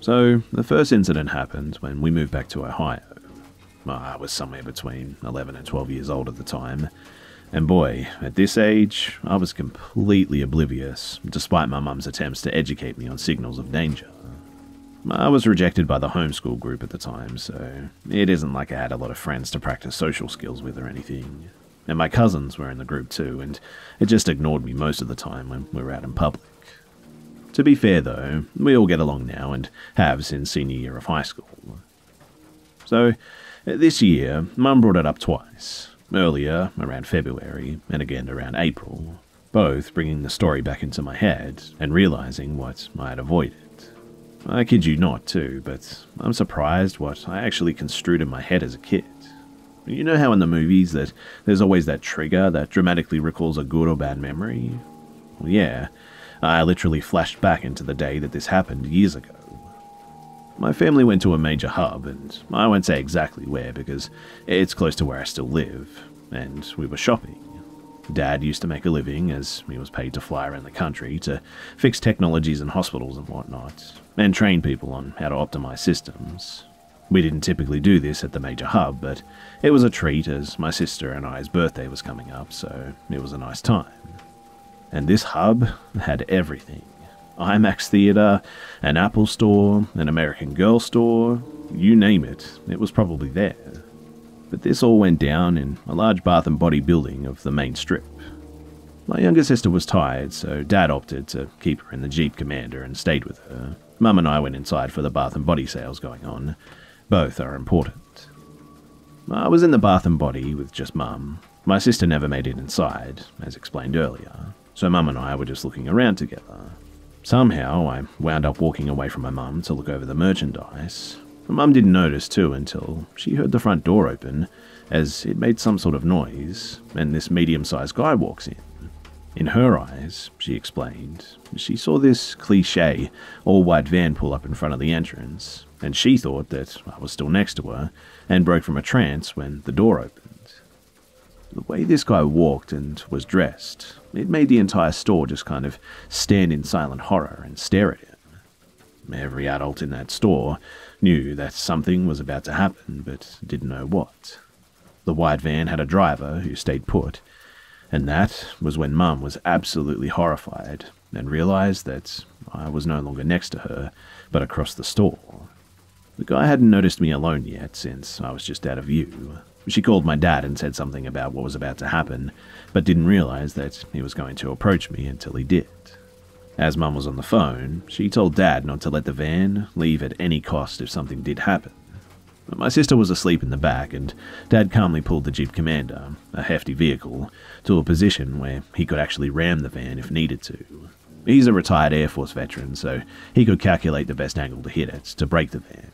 So, the first incident happened when we moved back to Ohio. I was somewhere between 11 and 12 years old at the time, and boy, at this age, I was completely oblivious, despite my mum's attempts to educate me on signals of danger. I was rejected by the homeschool group at the time, so it isn't like I had a lot of friends to practice social skills with or anything. And my cousins were in the group too, and it just ignored me most of the time when we were out in public. To be fair, though, we all get along now and have since senior year of high school. So, this year, Mum brought it up twice. Earlier, around February, and again around April, both bringing the story back into my head and realising what I had avoided. I kid you not, too, but I'm surprised what I actually construed in my head as a kid. You know how in the movies that there's always that trigger that dramatically recalls a good or bad memory? Well, yeah, I literally flashed back into the day that this happened years ago. My family went to a major hub, and I won't say exactly where because it's close to where I still live, and we were shopping. Dad used to make a living, as he was paid to fly around the country to fix technologies in hospitals and whatnot, and train people on how to optimize systems. We didn't typically do this at the major hub, but it was a treat as my sister and I's birthday was coming up, so it was a nice time. And this hub had everything. IMAX theatre, an Apple store, an American Girl store, you name it, it was probably there. But this all went down in a large bath and body building of the main strip. My younger sister was tired, so Dad opted to keep her in the Jeep Commander and stayed with her. Mum and I went inside for the bath and body sales going on. Both are important. I was in the bath and body with just Mum. My sister never made it inside, as explained earlier, so Mum and I were just looking around together. Somehow, I wound up walking away from my mum to look over the merchandise. Mum didn't notice too until she heard the front door open, as it made some sort of noise, and this medium-sized guy walks in. In her eyes, she explained, she saw this cliché all-white van pull up in front of the entrance, and she thought that I was still next to her, and broke from a trance when the door opened. The way this guy walked and was dressed, it made the entire store just kind of stand in silent horror and stare at him. Every adult in that store knew that something was about to happen, but didn't know what. The white van had a driver who stayed put, and that was when Mum was absolutely horrified and realized that I was no longer next to her, but across the store. The guy hadn't noticed me alone yet, since I was just out of view. She called my dad and said something about what was about to happen, but didn't realize that he was going to approach me until he did. As Mum was on the phone, she told Dad not to let the van leave at any cost if something did happen. My sister was asleep in the back, and Dad calmly pulled the Jeep Commander, a hefty vehicle, to a position where he could actually ram the van if needed to. He's a retired Air Force veteran, so he could calculate the best angle to hit it to break the van.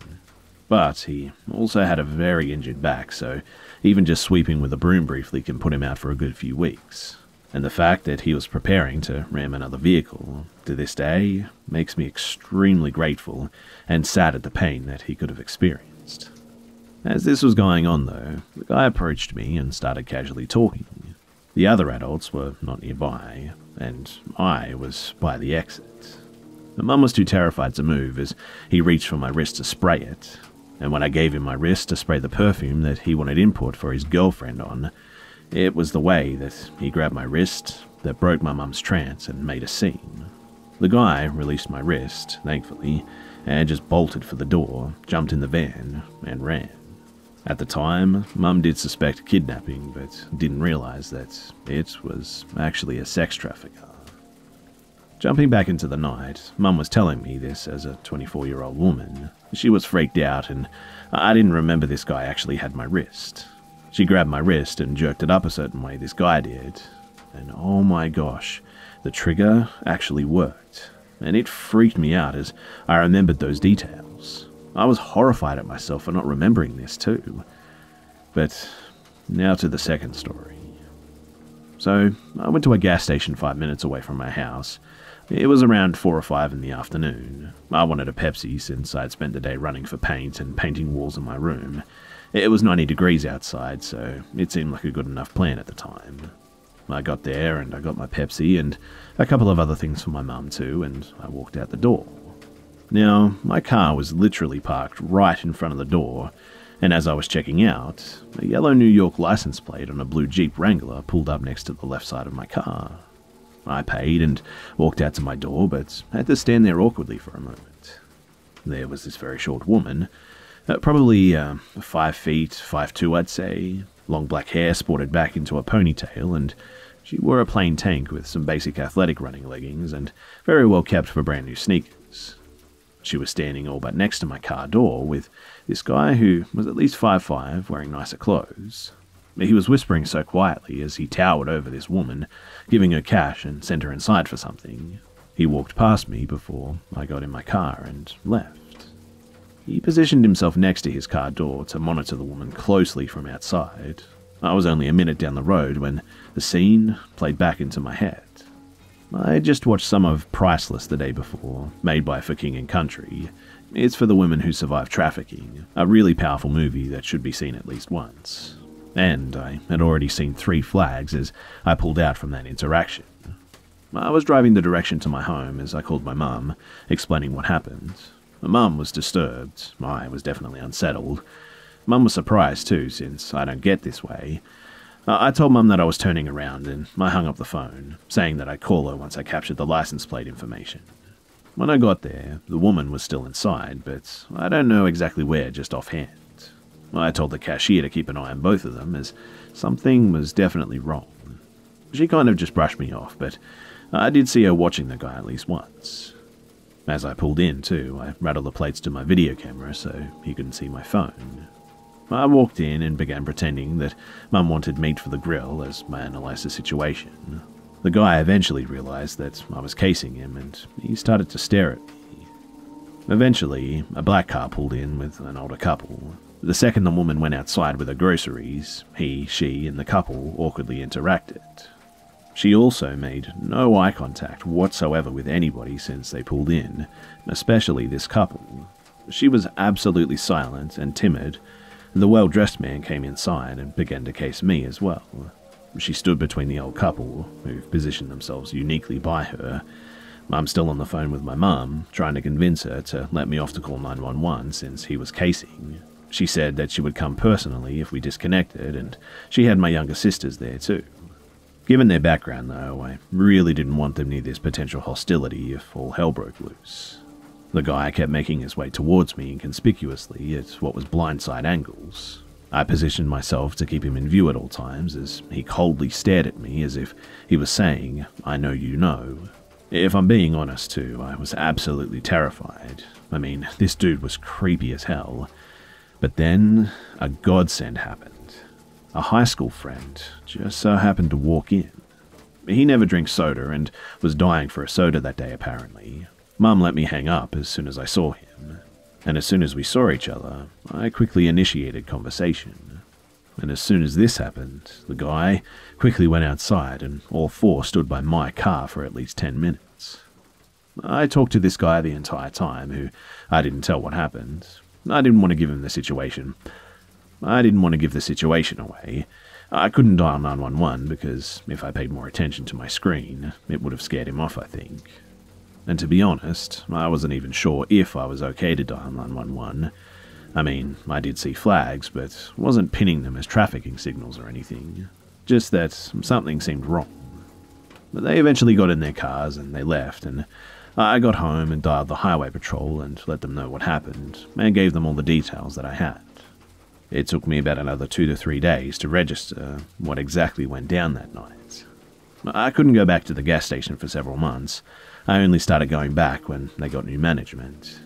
But he also had a very injured back, so even just sweeping with a broom briefly can put him out for a good few weeks. And the fact that he was preparing to ram another vehicle, to this day, makes me extremely grateful and sad at the pain that he could have experienced. As this was going on, though, the guy approached me and started casually talking. The other adults were not nearby, and I was by the exit. Mum was too terrified to move as he reached for my wrist to spray it. And when I gave him my wrist to spray the perfume that he wanted input for his girlfriend on, it was the way that he grabbed my wrist that broke my mum's trance and made a scene. The guy released my wrist, thankfully, and just bolted for the door, jumped in the van, and ran. At the time, Mum did suspect kidnapping, but didn't realize that it was actually a sex trafficker. Jumping back into the night, Mum was telling me this as a 24-year-old woman. She was freaked out, and I didn't remember this guy actually had my wrist. She grabbed my wrist and jerked it up a certain way this guy did. And oh my gosh, the trigger actually worked. And it freaked me out as I remembered those details. I was horrified at myself for not remembering this too. But now to the second story. So, I went to a gas station 5 minutes away from my house. It was around 4 or 5 in the afternoon. I wanted a Pepsi since I'd spent the day running for paint and painting walls in my room. It was 90 degrees outside, so it seemed like a good enough plan at the time. I got there and I got my Pepsi and a couple of other things for my mum too, and I walked out the door. Now, my car was literally parked right in front of the door, and as I was checking out, a yellow New York license plate on a blue Jeep Wrangler pulled up next to the left side of my car. I paid and walked out to my door, but had to stand there awkwardly for a moment. There was this very short woman, probably 5 feet, 5'2", I'd say. Long black hair sported back into a ponytail, and She wore a plain tank with some basic athletic running leggings and very well kept for brand new sneakers. She was standing all but next to my car door with this guy who was at least 5'5", wearing nicer clothes. He was whispering so quietly as he towered over this woman, giving her cash and sent her inside for something. He walked past me before I got in my car and left. He positioned himself next to his car door to monitor the woman closely from outside. I was only a minute down the road when the scene played back into my head. I had just watched some of Priceless the day before, made by For King and Country. It's for the women who survive trafficking, a really powerful movie that should be seen at least once. And I had already seen Three Flags as I pulled out from that interaction. I was driving the direction to my home as I called my mum, explaining what happened. My mum was disturbed. I was definitely unsettled. Mum was surprised too, since I don't get this way. I told Mum that I was turning around and I hung up the phone, saying that I'd call her once I captured the license plate information. When I got there, the woman was still inside, but I don't know exactly where just offhand. I told the cashier to keep an eye on both of them, as something was definitely wrong. She kind of just brushed me off, but I did see her watching the guy at least once. As I pulled in too, I rattled the plates to my video camera so he couldn't see my phone. I walked in and began pretending that Mum wanted meat for the grill as I analysed the situation. The guy eventually realised that I was casing him and he started to stare at me. Eventually, a black car pulled in with an older couple. The second the woman went outside with her groceries, he, she, and the couple awkwardly interacted. She also made no eye contact whatsoever with anybody since they pulled in, especially this couple. She was absolutely silent and timid. The well-dressed man came inside and began to case me as well. She stood between the old couple, who've positioned themselves uniquely by her. I'm still on the phone with my mum, trying to convince her to let me off to call 911 since he was casing. She said that she would come personally if we disconnected, and she had my younger sisters there too. Given their background though, I really didn't want them near this potential hostility if all hell broke loose. The guy kept making his way towards me inconspicuously at what was blindside angles. I positioned myself to keep him in view at all times as he coldly stared at me as if he was saying, "I know you know." If I'm being honest too, I was absolutely terrified. I mean, this dude was creepy as hell. But then, a godsend happened. A high school friend just so happened to walk in. He never drinks soda and was dying for a soda that day apparently. Mum let me hang up as soon as I saw him, and as soon as we saw each other, I quickly initiated conversation. And as soon as this happened, the guy quickly went outside and all four stood by my car for at least 10 minutes. I talked to this guy the entire time, who I didn't tell what happened. I didn't want to give him the situation. I didn't want to give the situation away. I couldn't dial 911 because if I paid more attention to my screen, it would have scared him off, I think. And to be honest, I wasn't even sure if I was okay to dial 911. I mean, I did see flags, but wasn't pinning them as trafficking signals or anything. Just that something seemed wrong. But they eventually got in their cars and they left, and I got home and dialed the highway patrol and let them know what happened, and gave them all the details that I had. It took me about another 2 to 3 days to register what exactly went down that night. I couldn't go back to the gas station for several months. I only started going back when they got new management,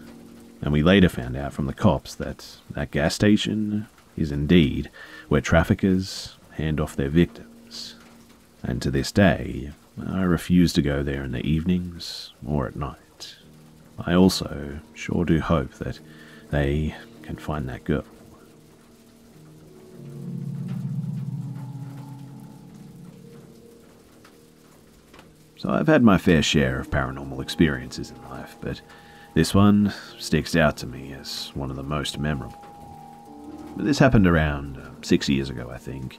and we later found out from the cops that that gas station is indeed where traffickers hand off their victims. And to this day, I refuse to go there in the evenings or at night. I also sure do hope that they can find that girl. So I've had my fair share of paranormal experiences in life, but this one sticks out to me as one of the most memorable. This happened around 6 years ago, I think.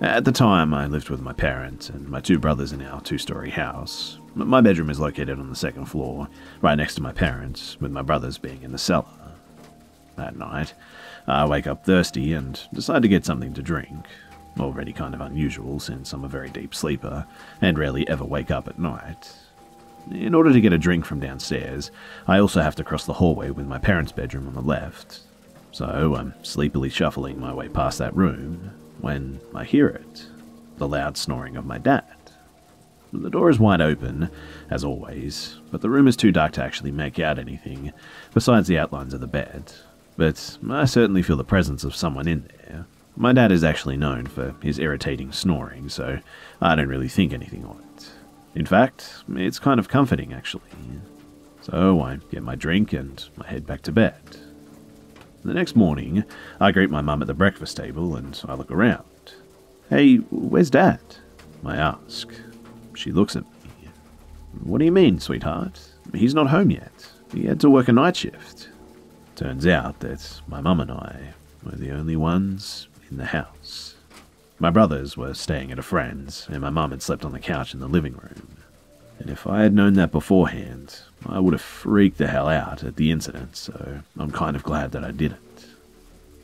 At the time, I lived with my parents and my two brothers in our 2-story house. My bedroom is located on the second floor, right next to my parents, with my brothers being in the cellar. That night, I wake up thirsty and decide to get something to drink. Already kind of unusual since I'm a very deep sleeper and rarely ever wake up at night. In order to get a drink from downstairs, I also have to cross the hallway with my parents' bedroom on the left. So I'm sleepily shuffling my way past that room when I hear it, the loud snoring of my dad. The door is wide open, as always, but the room is too dark to actually make out anything, besides the outlines of the bed. But I certainly feel the presence of someone in there. My dad is actually known for his irritating snoring, so I don't really think anything of it. In fact, it's kind of comforting, actually. So I get my drink and I head back to bed. The next morning, I greet my mum at the breakfast table and I look around. "Hey, where's Dad?" I ask. She looks at me. "What do you mean, sweetheart? He's not home yet. He had to work a night shift." Turns out that my mum and I were the only ones in the house. My brothers were staying at a friend's, and my mum had slept on the couch in the living room. And if I had known that beforehand, I would have freaked the hell out at the incident, so I'm kind of glad that I didn't.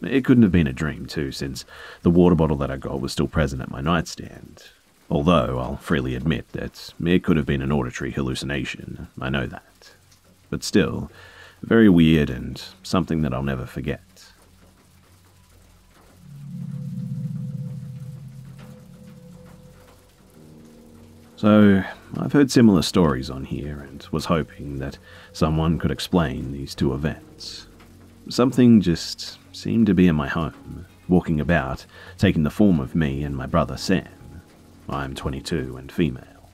It couldn't have been a dream too, since the water bottle that I got was still present at my nightstand. Although I'll freely admit that it could have been an auditory hallucination, I know that. But still, very weird and something that I'll never forget. So, I've heard similar stories on here and was hoping that someone could explain these two events. Something just seemed to be in my home, walking about, taking the form of me and my brother Sam. I'm 22 and female.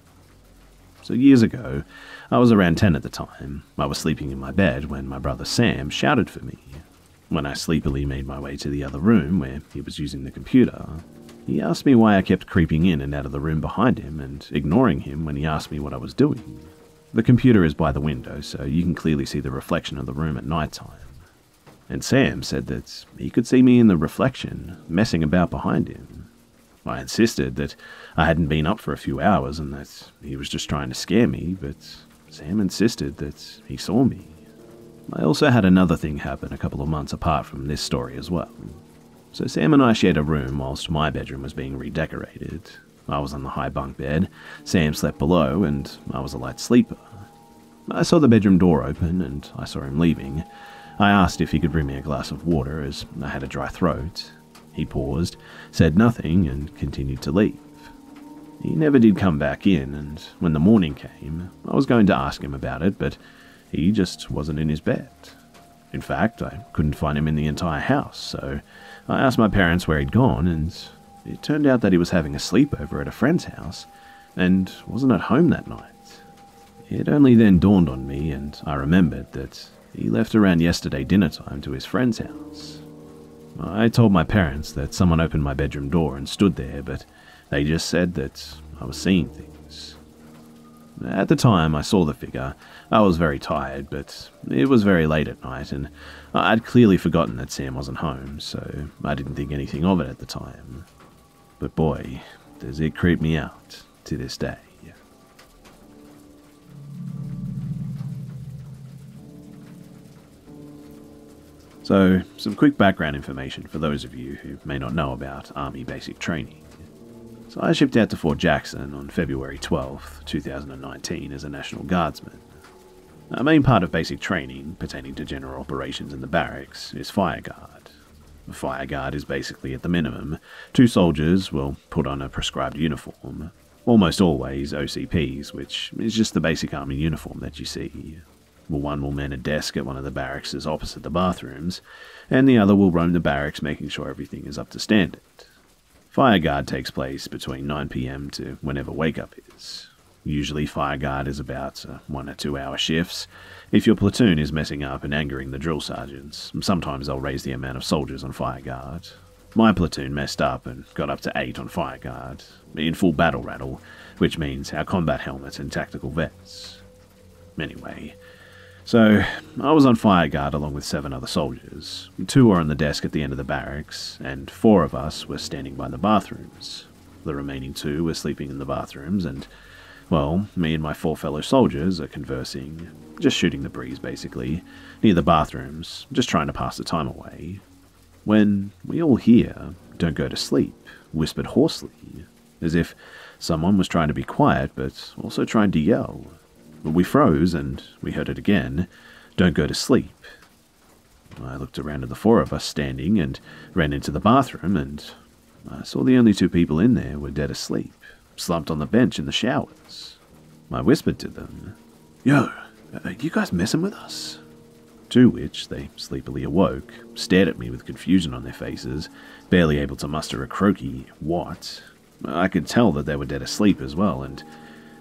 So years ago, I was around 10 at the time. I was sleeping in my bed when my brother Sam shouted for me. When I sleepily made my way to the other room where he was using the computer, he asked me why I kept creeping in and out of the room behind him and ignoring him when he asked me what I was doing. The computer is by the window, so you can clearly see the reflection of the room at nighttime. And Sam said that he could see me in the reflection, messing about behind him. I insisted that I hadn't been up for a few hours and that he was just trying to scare me, but Sam insisted that he saw me. I also had another thing happen a couple of months apart from this story as well. So Sam and I shared a room whilst my bedroom was being redecorated. I was on the high bunk bed, Sam slept below, and I was a light sleeper. I saw the bedroom door open, and I saw him leaving. I asked if he could bring me a glass of water, as I had a dry throat. He paused, said nothing, and continued to leave. He never did come back in, and when the morning came, I was going to ask him about it, but he just wasn't in his bed. In fact, I couldn't find him in the entire house, so I asked my parents where he'd gone, and it turned out that he was having a sleepover at a friend's house and wasn't at home that night. It only then dawned on me, and I remembered that he left around yesterday dinner time to his friend's house. I told my parents that someone opened my bedroom door and stood there, but they just said that I was seeing things. At the time I saw the figure, I was very tired, but it was very late at night, and I'd clearly forgotten that Sam wasn't home, so I didn't think anything of it at the time. But boy, does it creep me out to this day. So, some quick background information for those of you who may not know about Army Basic Training. So I shipped out to Fort Jackson on February 12, 2019 as a National Guardsman. A main part of basic training pertaining to general operations in the barracks is fire guard. Fire guard is basically, at the minimum, two soldiers will put on a prescribed uniform, almost always OCPs, which is just the basic army uniform that you see. One will man a desk at one of the barracks opposite the bathrooms, and the other will roam the barracks making sure everything is up to standard. Fire guard takes place between 9 PM to whenever wake up is. Usually fire guard is about 1 or 2 hour shifts. If your platoon is messing up and angering the drill sergeants, sometimes they'll raise the amount of soldiers on fire guard. My platoon messed up and got up to 8 on fire guard, in full battle rattle, which means our combat helmets and tactical vests. Anyway, so I was on fire guard along with 7 other soldiers. 2 were on the desk at the end of the barracks, and 4 of us were standing by the bathrooms. The remaining 2 were sleeping in the bathrooms, and well, me and my 4 fellow soldiers are conversing, just shooting the breeze basically, near the bathrooms, just trying to pass the time away. When we all hear, "Don't go to sleep," whispered hoarsely, as if someone was trying to be quiet but also trying to yell. We froze and we heard it again, "Don't go to sleep." I looked around at the 4 of us standing and ran into the bathroom, and I saw the only 2 people in there were dead asleep. slumped on the bench in the showers. I whispered to them, "Yo, are you guys messing with us?" To which they sleepily awoke, stared at me with confusion on their faces, barely able to muster a croaky "what?" I could tell that they were dead asleep as well, and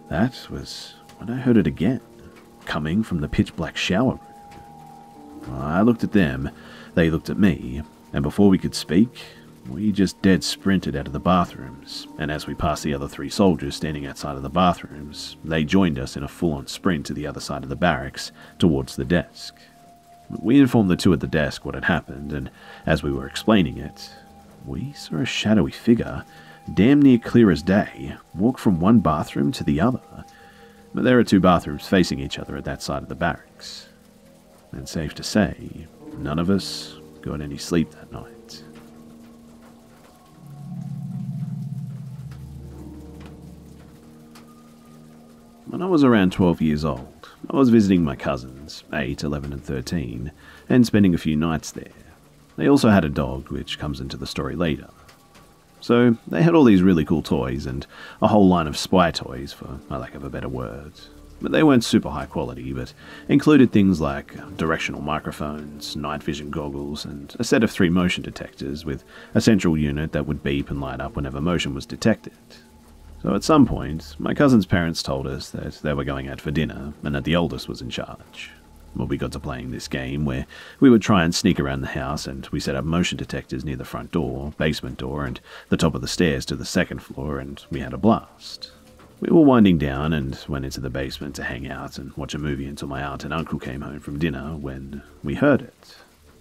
that was when I heard it again, coming from the pitch-black shower room. I looked at them, they looked at me, and before we could speak, we just dead sprinted out of the bathrooms, and as we passed the other three soldiers standing outside of the bathrooms, they joined us in a full-on sprint to the other side of the barracks, towards the desk. We informed the two at the desk what had happened, and as we were explaining it, we saw a shadowy figure, damn near clear as day, walk from one bathroom to the other. But there are two bathrooms facing each other at that side of the barracks. And safe to say, none of us got any sleep that night. When I was around 12 years old, I was visiting my cousins, 8, 11 and 13, and spending a few nights there. They also had a dog, which comes into the story later. So they had all these really cool toys and a whole line of spy toys, for my lack of a better word. But they weren't super high quality, but included things like directional microphones, night vision goggles, and a set of 3 motion detectors with a central unit that would beep and light up whenever motion was detected. So at some point, my cousin's parents told us that they were going out for dinner and that the oldest was in charge. Well, we got to playing this game where we would try and sneak around the house, and we set up motion detectors near the front door, basement door, and the top of the stairs to the second floor, and we had a blast. We were winding down and went into the basement to hang out and watch a movie until my aunt and uncle came home from dinner when we heard it.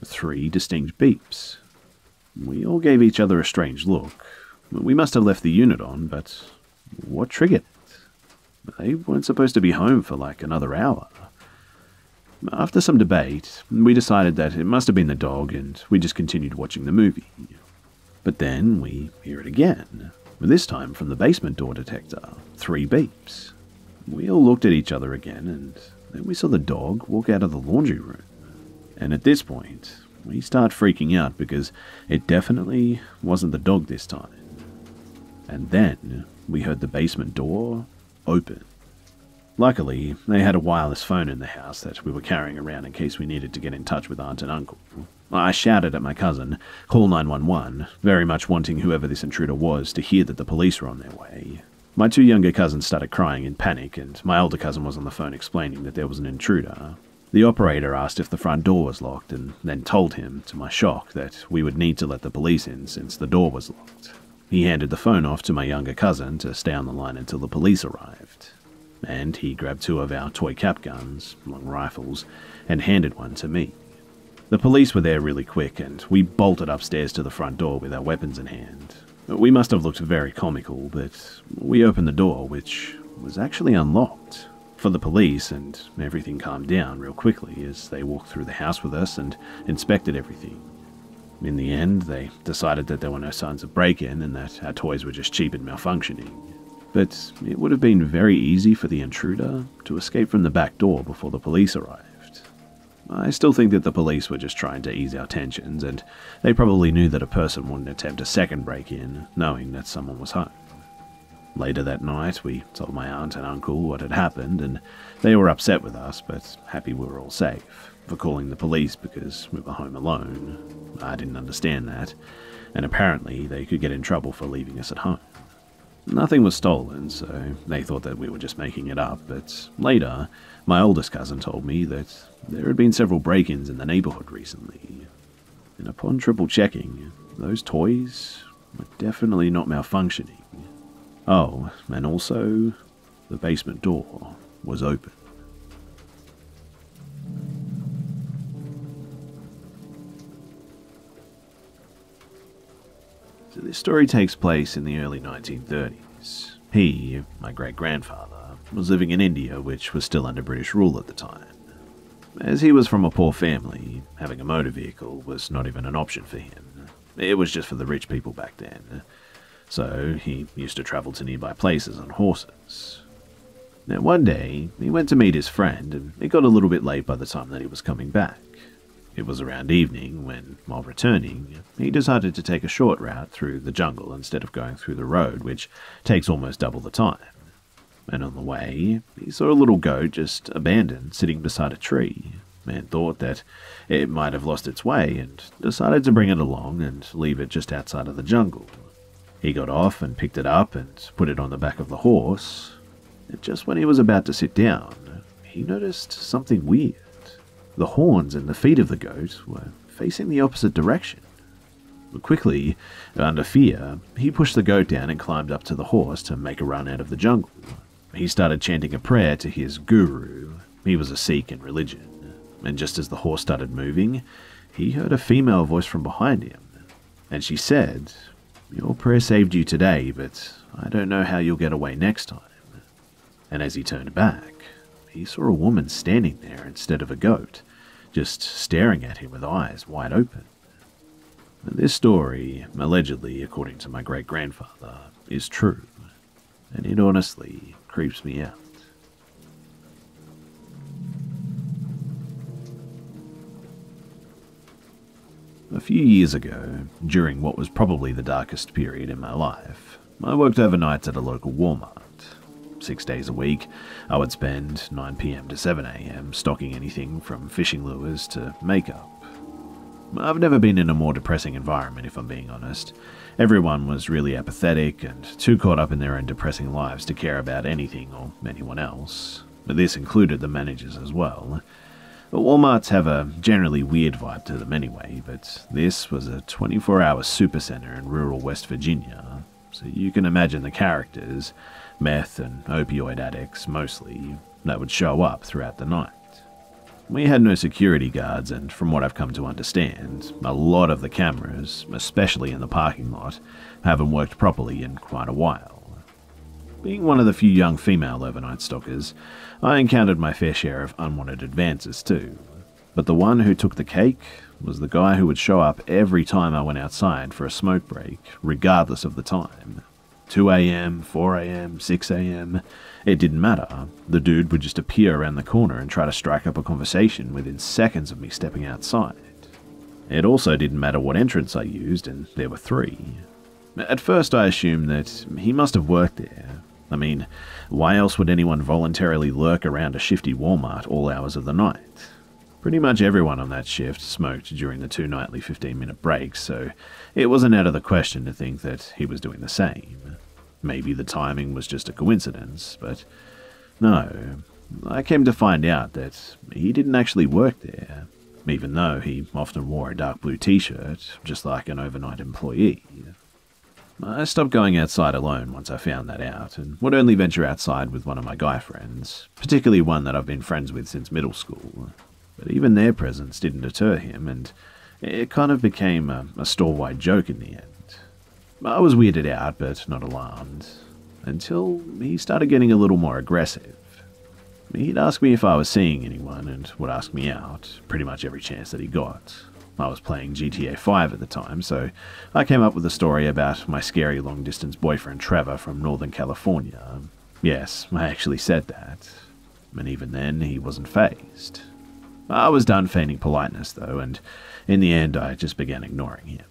3 distinct beeps. We all gave each other a strange look. We must have left the unit on, but what triggered it? They weren't supposed to be home for like another hour. After some debate, we decided that it must have been the dog, and we just continued watching the movie. But then we hear it again, this time from the basement door detector, 3 beeps. We all looked at each other again, and then we saw the dog walk out of the laundry room. And at this point, we start freaking out because it definitely wasn't the dog this time. And then we heard the basement door open. Luckily, they had a wireless phone in the house that we were carrying around in case we needed to get in touch with aunt and uncle. I shouted at my cousin, "Call 911," very much wanting whoever this intruder was to hear that the police were on their way. My 2 younger cousins started crying in panic, and my older cousin was on the phone explaining that there was an intruder. The operator asked if the front door was locked, and then told him, to my shock, that we would need to let the police in since the door was locked. He handed the phone off to my younger cousin to stay on the line until the police arrived. And he grabbed 2 of our toy cap guns, long rifles, and handed one to me. The police were there really quick, and we bolted upstairs to the front door with our weapons in hand. We must have looked very comical, but we opened the door, which was actually unlocked. For the police, and everything calmed down real quickly as they walked through the house with us and inspected everything. In the end, they decided that there were no signs of break-in and that our toys were just cheap and malfunctioning. But it would have been very easy for the intruder to escape from the back door before the police arrived. I still think that the police were just trying to ease our tensions, and they probably knew that a person wouldn't attempt a second break-in, knowing that someone was home. Later that night, we told my aunt and uncle what had happened, and they were upset with us, but happy we were all safe, for calling the police because we were home alone. I didn't understand that, and apparently they could get in trouble for leaving us at home. Nothing was stolen, so they thought that we were just making it up, but later, my oldest cousin told me that there had been several break-ins in the neighborhood recently, and upon triple-checking, those toys were definitely not malfunctioning. Oh, and also, the basement door was open. So this story takes place in the early 1930s. He, my great-grandfather, was living in India, which was still under British rule at the time. As he was from a poor family, having a motor vehicle was not even an option for him. It was just for the rich people back then. So he used to travel to nearby places on horses. Now one day, he went to meet his friend, and it got a little bit late by the time that he was coming back. It was around evening when, while returning, he decided to take a short route through the jungle instead of going through the road, which takes almost double the time. And on the way, he saw a little goat just abandoned sitting beside a tree, and thought that it might have lost its way and decided to bring it along and leave it just outside of the jungle. He got off and picked it up and put it on the back of the horse, and just when he was about to sit down, he noticed something weird. The horns and the feet of the goat were facing the opposite direction. Quickly, under fear, he pushed the goat down and climbed up to the horse to make a run out of the jungle. He started chanting a prayer to his guru. He was a Sikh in religion. And just as the horse started moving, he heard a female voice from behind him. And she said, "Your prayer saved you today, but I don't know how you'll get away next time." And as he turned back, he saw a woman standing there instead of a goat, just staring at him with eyes wide open. This story, allegedly, according to my great-grandfather, is true, and it honestly creeps me out. A few years ago, during what was probably the darkest period in my life, I worked overnight at a local Walmart. 6 days a week, I would spend 9 p.m. to 7 a.m. stocking anything from fishing lures to makeup. I've never been in a more depressing environment, if I'm being honest. Everyone was really apathetic and too caught up in their own depressing lives to care about anything or anyone else. This included the managers as well. Walmarts have a generally weird vibe to them anyway, but this was a 24-hour supercenter in rural West Virginia, so you can imagine the characters, meth and opioid addicts mostly, that would show up throughout the night. We had no security guards, and from what I've come to understand, a lot of the cameras, especially in the parking lot, haven't worked properly in quite a while. Being one of the few young female overnight stalkers, I encountered my fair share of unwanted advances too, but the one who took the cake was the guy who would show up every time I went outside for a smoke break, regardless of the time. 2 a.m, 4 a.m, 6 a.m, it didn't matter. The dude would just appear around the corner and try to strike up a conversation within seconds of me stepping outside. It also didn't matter what entrance I used, and there were three. At first I assumed that he must have worked there. I mean, why else would anyone voluntarily lurk around a shifty Walmart all hours of the night? Pretty much everyone on that shift smoked during the two nightly 15-minute breaks, so it wasn't out of the question to think that he was doing the same. Maybe the timing was just a coincidence, but no. I came to find out that he didn't actually work there, even though he often wore a dark blue t-shirt, just like an overnight employee. I stopped going outside alone once I found that out, and would only venture outside with one of my guy friends, particularly one that I've been friends with since middle school. But even their presence didn't deter him, and it kind of became a store-wide joke in the end. I was weirded out, but not alarmed, until he started getting a little more aggressive. He'd ask me if I was seeing anyone, and would ask me out, pretty much every chance that he got. I was playing GTA V at the time, so I came up with a story about my scary long-distance boyfriend Trevor from Northern California. Yes, I actually said that. And even then, he wasn't fazed. I was done feigning politeness, though, and in the end, I just began ignoring him.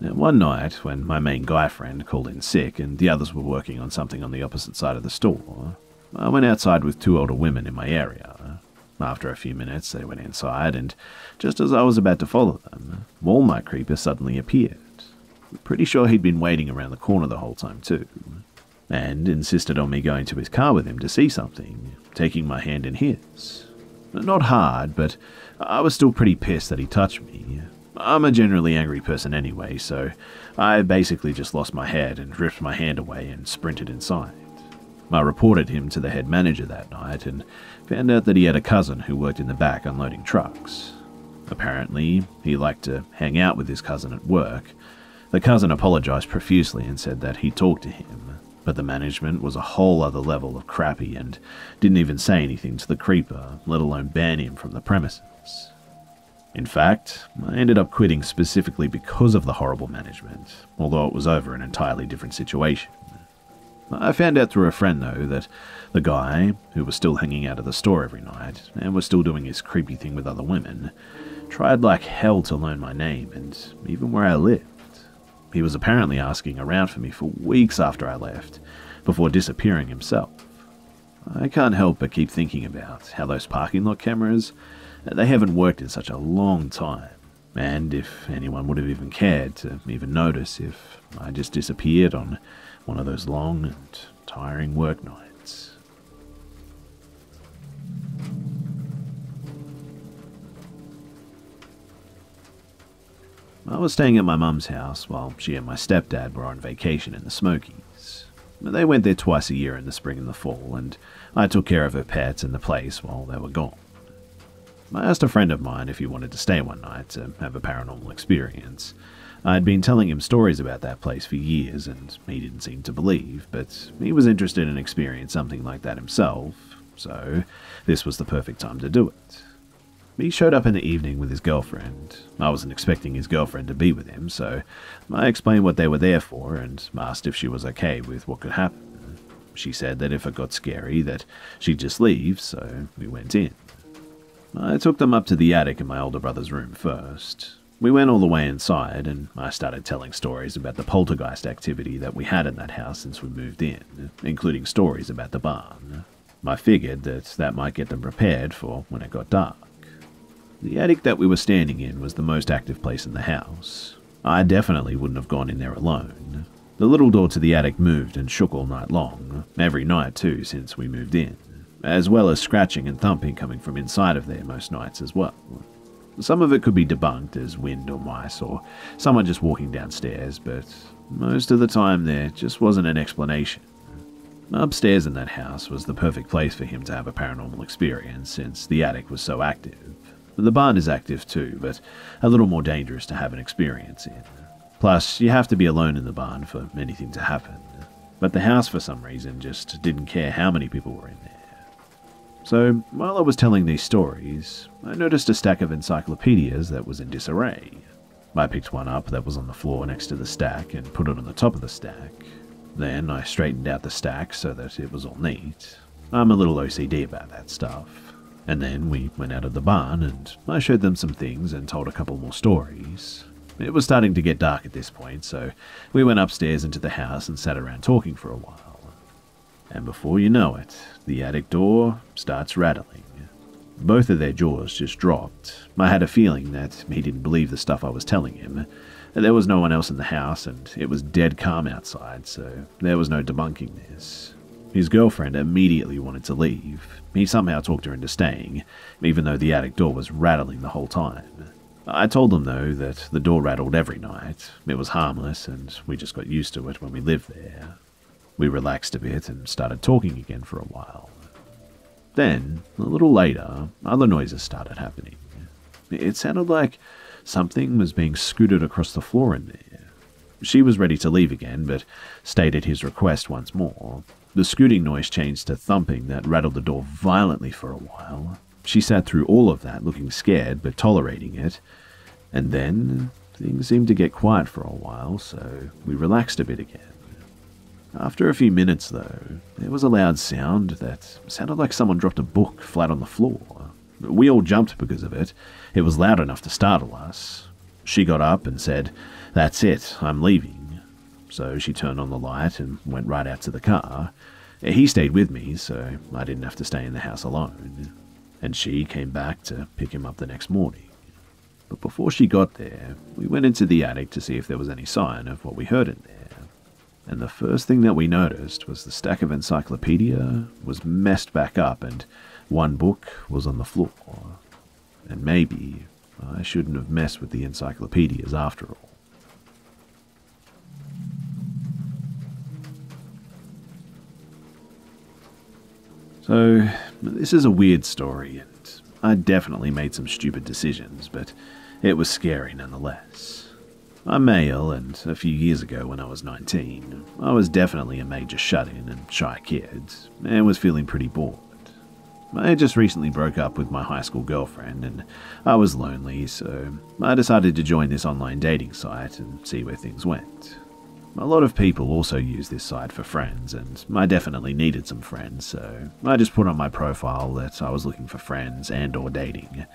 Now, one night, when my main guy friend called in sick and the others were working on something on the opposite side of the store, I went outside with two older women in my area. After a few minutes, they went inside, and just as I was about to follow them, Walmart Creeper suddenly appeared. I'm pretty sure he'd been waiting around the corner the whole time, too, and insisted on me going to his car with him to see something, taking my hand in his. Not hard, but I was still pretty pissed that he touched me. I'm a generally angry person anyway, so I basically just lost my head and ripped my hand away and sprinted inside. I reported him to the head manager that night and found out that he had a cousin who worked in the back unloading trucks. Apparently, he liked to hang out with his cousin at work. The cousin apologized profusely and said that he talked to him, but the management was a whole other level of crappy and didn't even say anything to the creeper, let alone ban him from the premises. In fact, I ended up quitting specifically because of the horrible management, although it was over an entirely different situation. I found out through a friend, though, that the guy, who was still hanging out at the store every night, and was still doing his creepy thing with other women, Tried like hell to learn my name and even where I lived. He was apparently asking around for me for weeks after I left, before disappearing himself. I can't help but keep thinking about how those parking lot cameras, they haven't worked in such a long time, and if anyone would have even cared to even notice if I just disappeared on one of those long and tiring work nights. I was staying at my mum's house while she and my stepdad were on vacation in the Smokies. They went there twice a year in the spring and the fall, and I took care of her pets and the place while they were gone. I asked a friend of mine if he wanted to stay one night to have a paranormal experience. I had been telling him stories about that place for years, and he didn't seem to believe, but he was interested in experiencing something like that himself, so this was the perfect time to do it. He showed up in the evening with his girlfriend. I wasn't expecting his girlfriend to be with him, so I explained what they were there for and asked if she was okay with what could happen. She said that if it got scary, that she'd just leave, so we went in. I took them up to the attic in my older brother's room first. We went all the way inside, and I started telling stories about the poltergeist activity that we had in that house since we moved in, including stories about the barn. I figured that might get them prepared for when it got dark. The attic that we were standing in was the most active place in the house. I definitely wouldn't have gone in there alone. The little door to the attic moved and shook all night long, every night too since we moved in, as well as scratching and thumping coming from inside of there most nights as well. Some of it could be debunked as wind or mice or someone just walking downstairs, but most of the time there just wasn't an explanation. Upstairs in that house was the perfect place for him to have a paranormal experience since the attic was so active. The barn is active too, but a little more dangerous to have an experience in. Plus, you have to be alone in the barn for anything to happen. But the house, for some reason, just didn't care how many people were in there. So, while I was telling these stories, I noticed a stack of encyclopedias that was in disarray. I picked one up that was on the floor next to the stack and put it on the top of the stack. Then I straightened out the stack so that it was all neat. I'm a little OCD about that stuff. And then we went out of the barn, and I showed them some things and told a couple more stories. It was starting to get dark at this point, so we went upstairs into the house and sat around talking for a while. And before you know it, the attic door starts rattling. Both of their jaws just dropped. I had a feeling that he didn't believe the stuff I was telling him. There was no one else in the house, and it was dead calm outside, so there was no debunking this. His girlfriend immediately wanted to leave. He somehow talked her into staying, even though the attic door was rattling the whole time. I told them, though, that the door rattled every night. It was harmless, and we just got used to it when we lived there. We relaxed a bit and started talking again for a while. Then, a little later, other noises started happening. It sounded like something was being scooted across the floor in there. She was ready to leave again, but stayed at his request once more. The scooting noise changed to thumping that rattled the door violently for a while. She sat through all of that, looking scared but tolerating it. And then, things seemed to get quiet for a while, so we relaxed a bit again. After a few minutes, though, there was a loud sound that sounded like someone dropped a book flat on the floor. We all jumped because of it. It was loud enough to startle us. She got up and said, "That's it, I'm leaving." So she turned on the light and went right out to the car. He stayed with me, so I didn't have to stay in the house alone. And she came back to pick him up the next morning. But before she got there, we went into the attic to see if there was any sign of what we heard in there. And the first thing that we noticed was the stack of encyclopedia was messed back up and one book was on the floor. And maybe I shouldn't have messed with the encyclopedias after all. So, this is a weird story, and I definitely made some stupid decisions, but it was scary nonetheless. I'm male, and a few years ago when I was 19, I was definitely a major shut-in and shy kid, and was feeling pretty bored. I had just recently broke up with my high school girlfriend, and I was lonely, so I decided to join this online dating site and see where things went. A lot of people also use this site for friends, and I definitely needed some friends, so I just put on my profile that I was looking for friends and/or dating,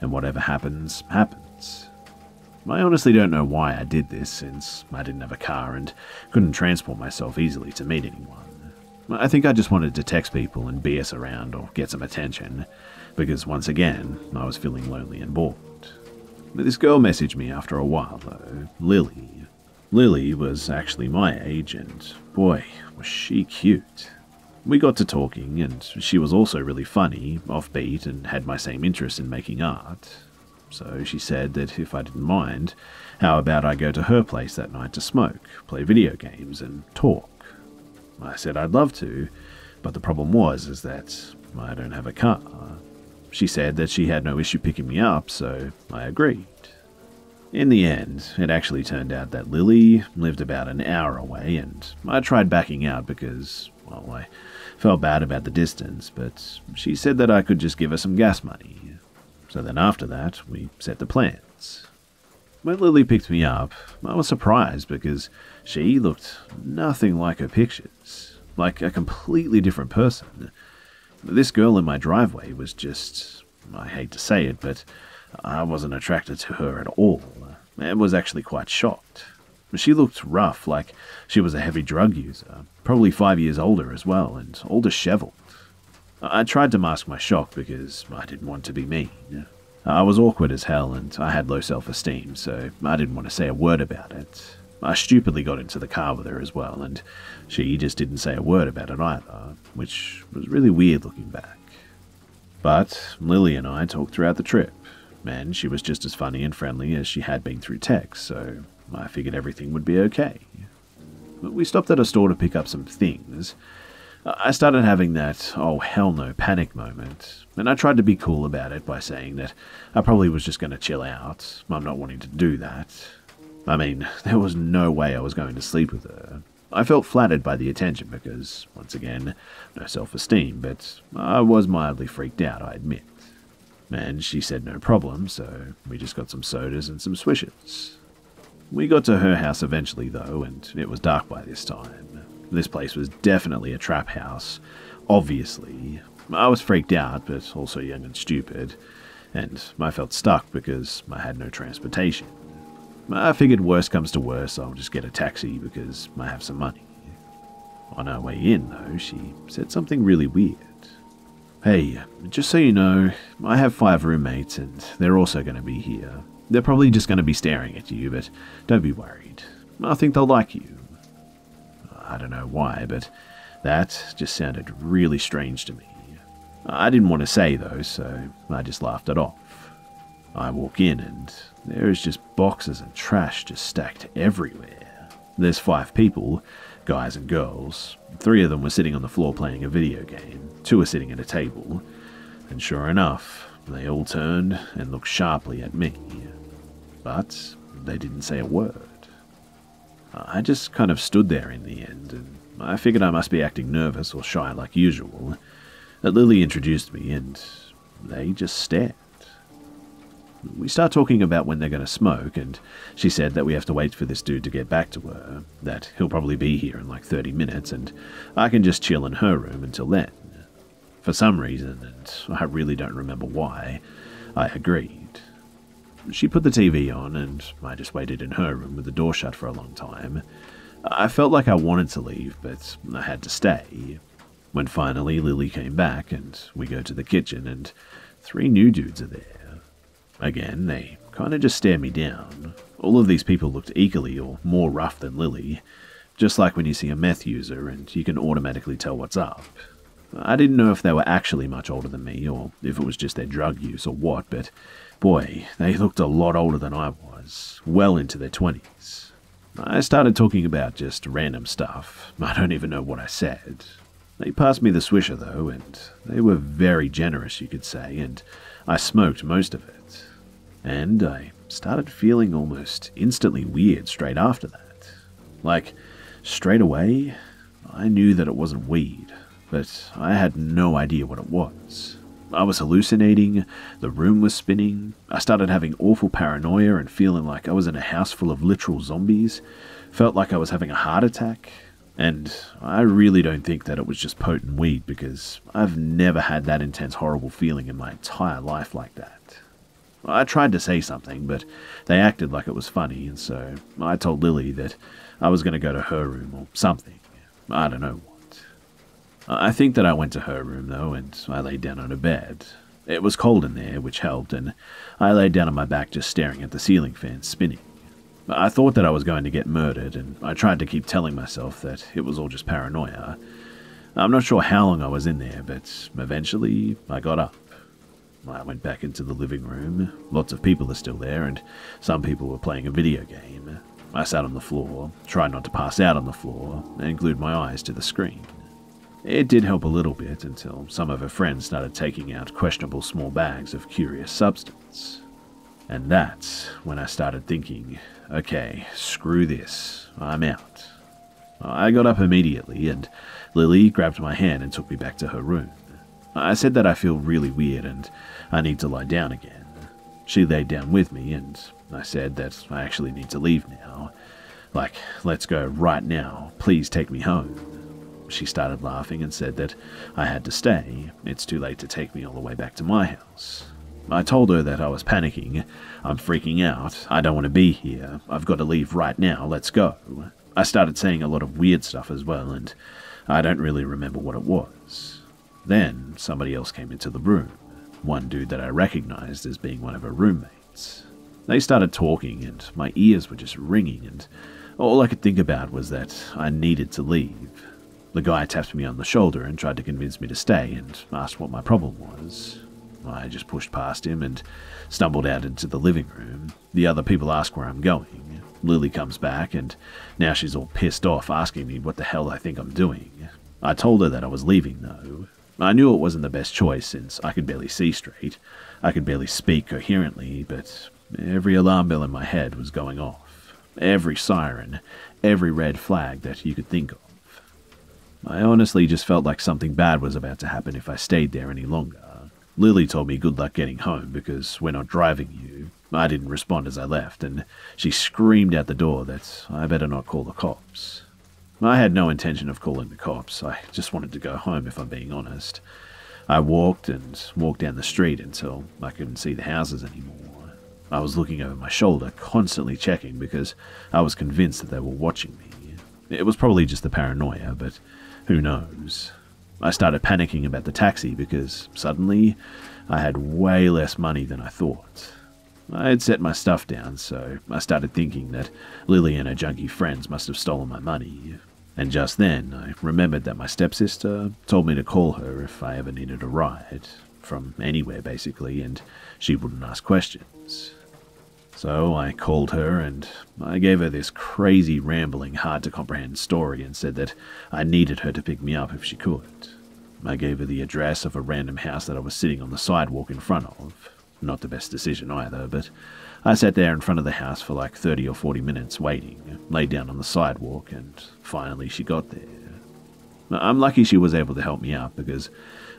and whatever happens, happens. I honestly don't know why I did this, since I didn't have a car and couldn't transport myself easily to meet anyone. I think I just wanted to text people and BS around or get some attention, because once again, I was feeling lonely and bored. This girl messaged me after a while though, Lily. Lily was actually my age and boy, was she cute. We got to talking and she was also really funny, offbeat and had my same interest in making art. So she said that if I didn't mind, how about I go to her place that night to smoke, play video games, and talk. I said I'd love to, but the problem was that I don't have a car. She said that she had no issue picking me up, so I agreed. In the end, it actually turned out that Lily lived about an hour away, and I tried backing out because, well, I felt bad about the distance, but she said that I could just give her some gas money. So then after that, we set the plans. When Lily picked me up, I was surprised because she looked nothing like her pictures, like a completely different person. This girl in my driveway was just, I hate to say it, but I wasn't attracted to her at all, and was actually quite shocked. She looked rough, like she was a heavy drug user, probably 5 years older as well, and all disheveled. I tried to mask my shock because I didn't want to be mean. I was awkward as hell and I had low self-esteem, so I didn't want to say a word about it. I stupidly got into the car with her as well, and she just didn't say a word about it either, which was really weird looking back. But Lily and I talked throughout the trip, and she was just as funny and friendly as she had been through text, so I figured everything would be okay. But we stopped at a store to pick up some things. I started having that, oh hell no, panic moment, and I tried to be cool about it by saying that I probably was just going to chill out, I'm not wanting to do that. I mean, there was no way I was going to sleep with her. I felt flattered by the attention because, once again, no self-esteem, but I was mildly freaked out, I admit. And she said no problem, so we just got some sodas and some Swishers. We got to her house eventually though, and it was dark by this time. This place was definitely a trap house, obviously. I was freaked out, but also young and stupid, and I felt stuck because I had no transportation. I figured worse comes to worse, I'll just get a taxi because I have some money. On our way in, though, she said something really weird. Hey, just so you know, I have 5 roommates and they're also going to be here. They're probably just going to be staring at you, but don't be worried. I think they'll like you. I don't know why, but that just sounded really strange to me. I didn't want to say though, so I just laughed it off. I walk in and there is just boxes and trash just stacked everywhere. There's 5 people, guys and girls. 3 of them were sitting on the floor playing a video game, 2 were sitting at a table, and sure enough, they all turned and looked sharply at me. But they didn't say a word. I just kind of stood there in the end, and I figured I must be acting nervous or shy like usual. Lily introduced me, and they just stared. We start talking about when they're going to smoke, and she said that we have to wait for this dude to get back to her, that he'll probably be here in like 30 minutes, and I can just chill in her room until then. For some reason, and I really don't remember why, I agreed. She put the TV on and I just waited in her room with the door shut for a long time. I felt like I wanted to leave, but I had to stay. When finally Lily came back and we go to the kitchen and 3 new dudes are there. Again, they kind of just stare me down. All of these people looked equally or more rough than Lily, just like when you see a meth user and you can automatically tell what's up. I didn't know if they were actually much older than me or if it was just their drug use or what, but boy, they looked a lot older than I was, well into their 20s. I started talking about just random stuff. I don't even know what I said. They passed me the Swisher though, and they were very generous, you could say, and I smoked most of it. And I started feeling almost instantly weird straight after that. Like, straight away, I knew that it wasn't weed, but I had no idea what it was. I was hallucinating, the room was spinning, I started having awful paranoia and feeling like I was in a house full of literal zombies, felt like I was having a heart attack, and I really don't think that it was just potent weed because I've never had that intense horrible feeling in my entire life like that. I tried to say something, but they acted like it was funny, and so I told Lily that I was going to go to her room or something. I don't know what. I think that I went to her room, though, and I laid down on her bed. It was cold in there, which helped, and I laid down on my back just staring at the ceiling fan spinning. I thought that I was going to get murdered, and I tried to keep telling myself that it was all just paranoia. I'm not sure how long I was in there, but eventually I got up. I went back into the living room. Lots of people are still there, and some people were playing a video game. I sat on the floor, tried not to pass out on the floor, and glued my eyes to the screen. It did help a little bit until some of her friends started taking out questionable small bags of curious substance. And that's when I started thinking, okay, screw this, I'm out. I got up immediately, and Lily grabbed my hand and took me back to her room. I said that I feel really weird and I need to lie down again. She laid down with me, and I said that I actually need to leave now. Like, let's go right now, please take me home. She started laughing and said that I had to stay, it's too late to take me all the way back to my house. I told her that I was panicking, I'm freaking out, I don't want to be here, I've got to leave right now, let's go. I started saying a lot of weird stuff as well, and I don't really remember what it was. Then somebody else came into the room, one dude that I recognized as being one of her roommates. They started talking and my ears were just ringing, and all I could think about was that I needed to leave. The guy tapped me on the shoulder and tried to convince me to stay and asked what my problem was. I just pushed past him and stumbled out into the living room. The other people ask where I'm going. Lily comes back, and now she's all pissed off asking me what the hell I think I'm doing. I told her that I was leaving, though. I knew it wasn't the best choice since I could barely see straight. I could barely speak coherently, but every alarm bell in my head was going off. Every siren, every red flag that you could think of. I honestly just felt like something bad was about to happen if I stayed there any longer. Lily told me good luck getting home because we're not driving you. I didn't respond as I left, and she screamed out the door that I better not call the cops. I had no intention of calling the cops, I just wanted to go home if I'm being honest. I walked down the street until I couldn't see the houses anymore. I was looking over my shoulder, constantly checking because I was convinced that they were watching me. It was probably just the paranoia, but who knows. I started panicking about the taxi because suddenly I had way less money than I thought. I had set my stuff down, so I started thinking that Lily and her junkie friends must have stolen my money. And just then, I remembered that my stepsister told me to call her if I ever needed a ride, from anywhere basically, and she wouldn't ask questions. So I called her and I gave her this crazy, rambling, hard-to-comprehend story and said that I needed her to pick me up if she could. I gave her the address of a random house that I was sitting on the sidewalk in front of. Not the best decision either, but I sat there in front of the house for like 30 or 40 minutes waiting, laid down on the sidewalk, and finally she got there. I'm lucky she was able to help me out because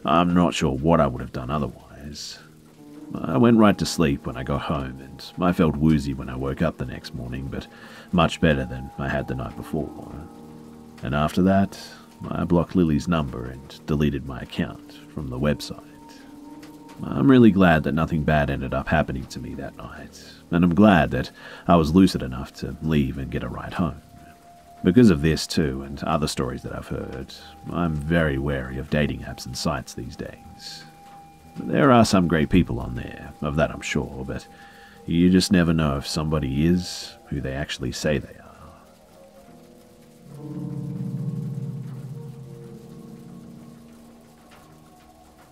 I'm not sure what I would have done otherwise. I went right to sleep when I got home, and I felt woozy when I woke up the next morning, but much better than I had the night before. And after that, I blocked Lily's number and deleted my account from the website. I'm really glad that nothing bad ended up happening to me that night, and I'm glad that I was lucid enough to leave and get a ride home. Because of this too, and other stories that I've heard, I'm very wary of dating apps and sites these days. There are some great people on there, of that I'm sure, but you just never know if somebody is who they actually say they are.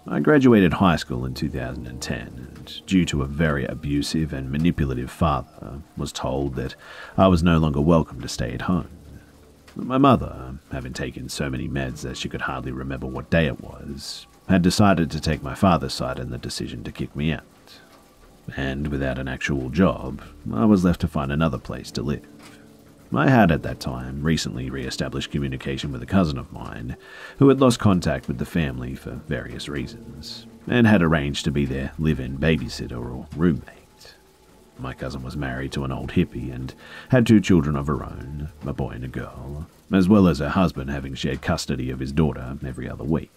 I graduated high school in 2010, and due to a very abusive and manipulative father, was told that I was no longer welcome to stay at home. My mother, having taken so many meds that she could hardly remember what day it was, had decided to take my father's side in the decision to kick me out. And without an actual job, I was left to find another place to live. I had at that time recently re-established communication with a cousin of mine who had lost contact with the family for various reasons and had arranged to be their live-in babysitter or roommate. My cousin was married to an old hippie and had 2 children of her own, a boy and a girl, as well as her husband having shared custody of his daughter every other week.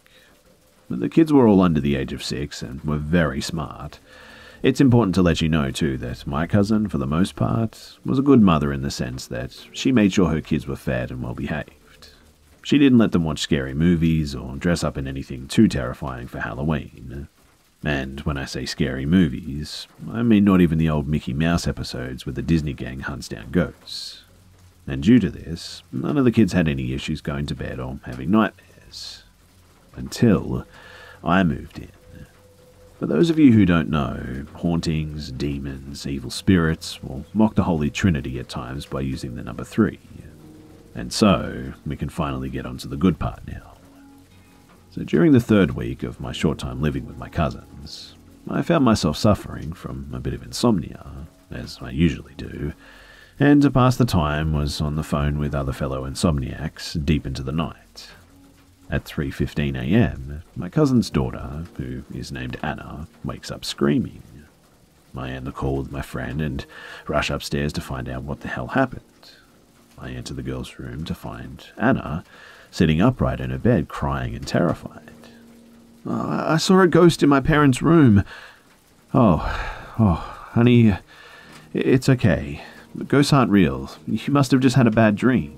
The kids were all under the age of 6 and were very smart, It's important to let you know, too, that my cousin, for the most part, was a good mother in the sense that she made sure her kids were fed and well-behaved. She didn't let them watch scary movies or dress up in anything too terrifying for Halloween. And when I say scary movies, I mean not even the old Mickey Mouse episodes where the Disney gang hunts down ghosts. And due to this, none of the kids had any issues going to bed or having nightmares. Until I moved in. For those of you who don't know, hauntings, demons, evil spirits will mock the Holy Trinity at times by using the number 3. And so, we can finally get onto the good part now. So during the third week of my short time living with my cousins, I found myself suffering from a bit of insomnia, as I usually do, and to pass the time was on the phone with other fellow insomniacs deep into the night. At 3:15 a.m, my cousin's daughter, who is named Anna, wakes up screaming. I end the call with my friend and rush upstairs to find out what the hell happened. I enter the girl's room to find Anna sitting upright in her bed, crying and terrified. I saw a ghost in my parents' room. Oh, honey, it's okay. Ghosts aren't real. You must have just had a bad dream.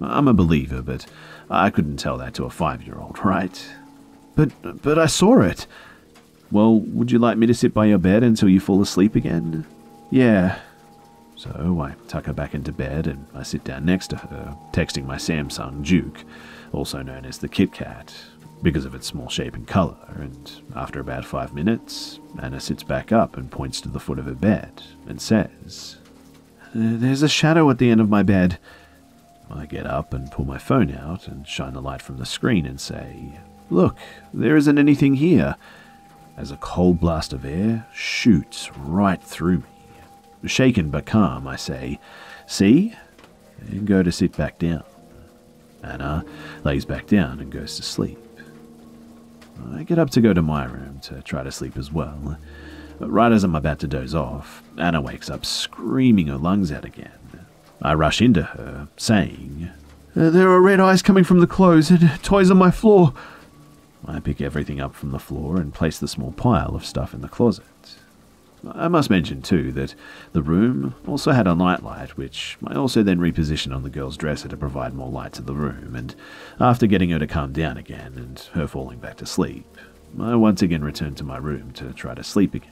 I'm a believer, but I couldn't tell that to a 5-year-old, right? But I saw it. Well, would you like me to sit by your bed until you fall asleep again? Yeah. So I tuck her back into bed and I sit down next to her, texting my Samsung Duke, also known as the Kit Kat, because of its small shape and color, and after about 5 minutes, Anna sits back up and points to the foot of her bed and says, "There's a shadow at the end of my bed." I get up and pull my phone out and shine the light from the screen and say, "Look, there isn't anything here," as a cold blast of air shoots right through me. Shaken but calm, I say, "See?" and go to sit back down. Anna lays back down and goes to sleep. I get up to go to my room to try to sleep as well. But right as I'm about to doze off, Anna wakes up screaming her lungs out again. I rush into her, saying, "There are red eyes coming from the clothes and toys on my floor." I pick everything up from the floor and place the small pile of stuff in the closet. I must mention, too, that the room also had a nightlight, which I also then repositioned on the girl's dresser to provide more light to the room, and after getting her to calm down again and her falling back to sleep, I once again returned to my room to try to sleep again.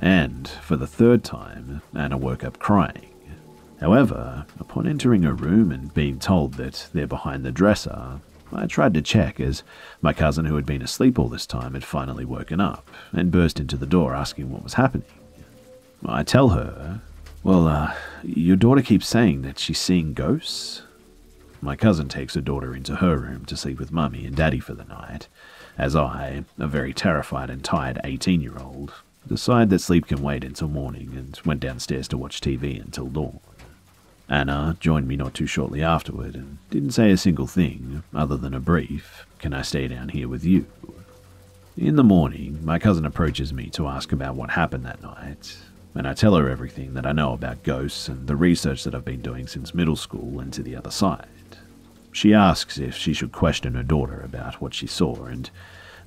And, for the third time, Anna woke up crying. However, upon entering her room and being told that they're behind the dresser, I tried to check as my cousin, who had been asleep all this time, had finally woken up and burst into the door asking what was happening. I tell her, "Well, your daughter keeps saying that she's seeing ghosts." My cousin takes her daughter into her room to sleep with Mummy and Daddy for the night, as I, a very terrified and tired 18-year-old, decide that sleep can wait until morning and went downstairs to watch TV until dawn. Anna joined me not too shortly afterward and didn't say a single thing other than a brief, "Can I stay down here with you?" In the morning, my cousin approaches me to ask about what happened that night, and I tell her everything that I know about ghosts and the research that I've been doing since middle school and to the other side. She asks if she should question her daughter about what she saw, and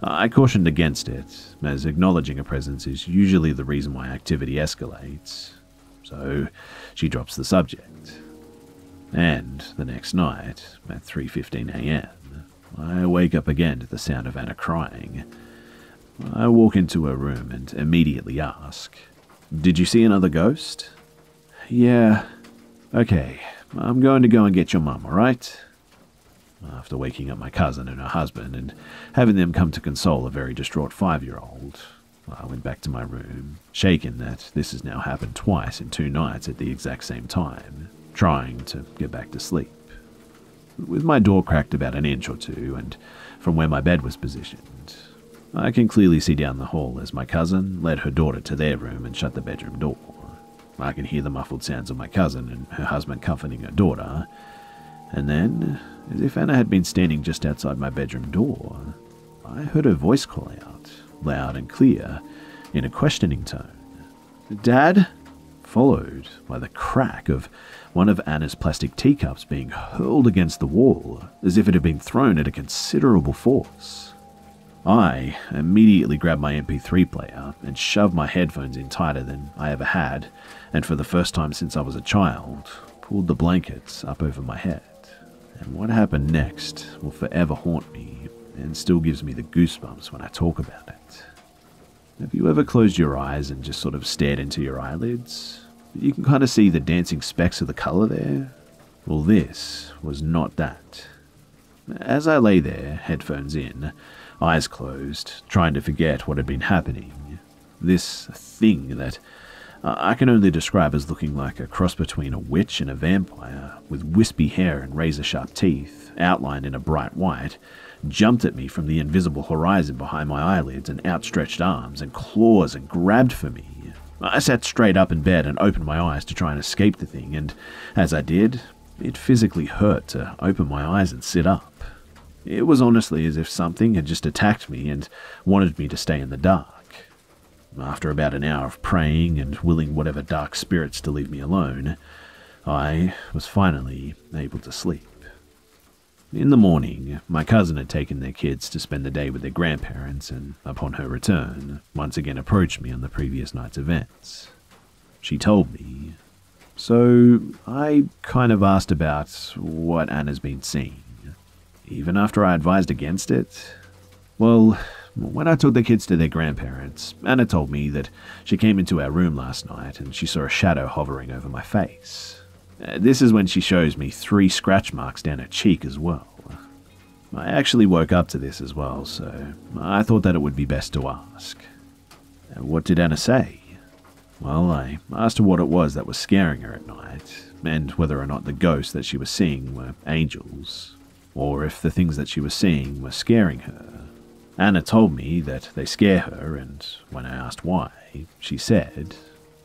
I cautioned against it, as acknowledging a presence is usually the reason why activity escalates. So she drops the subject. And the next night, at 3:15 a.m, I wake up again to the sound of Anna crying. I walk into her room and immediately ask, "Did you see another ghost?" "Yeah." "Okay, I'm going to go and get your mum, alright?" After waking up my cousin and her husband and having them come to console a very distraught 5-year-old, I went back to my room, shaken that this has now happened twice in 2 nights at the exact same time, trying to get back to sleep. With my door cracked about an inch or two, and from where my bed was positioned, I can clearly see down the hall as my cousin led her daughter to their room and shut the bedroom door. I can hear the muffled sounds of my cousin and her husband comforting her daughter, and then, as if Anna had been standing just outside my bedroom door, I heard her voice call out, loud and clear, in a questioning tone, "Dad?" followed by the crack of one of Anna's plastic teacups being hurled against the wall, as if it had been thrown at a considerable force. I immediately grabbed my MP3 player and shoved my headphones in tighter than I ever had, and for the first time since I was a child, pulled the blankets up over my head. And what happened next will forever haunt me and still gives me the goosebumps when I talk about it. Have you ever closed your eyes and just sort of stared into your eyelids? You can kind of see the dancing specks of the color there. Well, this was not that. As I lay there, headphones in, eyes closed, trying to forget what had been happening, this thing that I can only describe as looking like a cross between a witch and a vampire, with wispy hair and razor-sharp teeth, outlined in a bright white, jumped at me from the invisible horizon behind my eyelids and outstretched arms and claws and grabbed for me. I sat straight up in bed and opened my eyes to try and escape the thing, and as I did, it physically hurt to open my eyes and sit up. It was honestly as if something had just attacked me and wanted me to stay in the dark. After about an hour of praying and willing whatever dark spirits to leave me alone, I was finally able to sleep. In the morning, my cousin had taken their kids to spend the day with their grandparents and, upon her return, once again approached me on the previous night's events. She told me, so I kind of asked about what Anna's been seeing, even after I advised against it. Well, when I took the kids to their grandparents, Anna told me that she came into our room last night and she saw a shadow hovering over my face. This is when she shows me 3 scratch marks down her cheek as well. I actually woke up to this as well, so I thought that it would be best to ask. What did Anna say? Well, I asked her what it was that was scaring her at night, and whether or not the ghosts that she was seeing were angels, or if the things that she was seeing were scaring her. Anna told me that they scare her, and when I asked why, she said,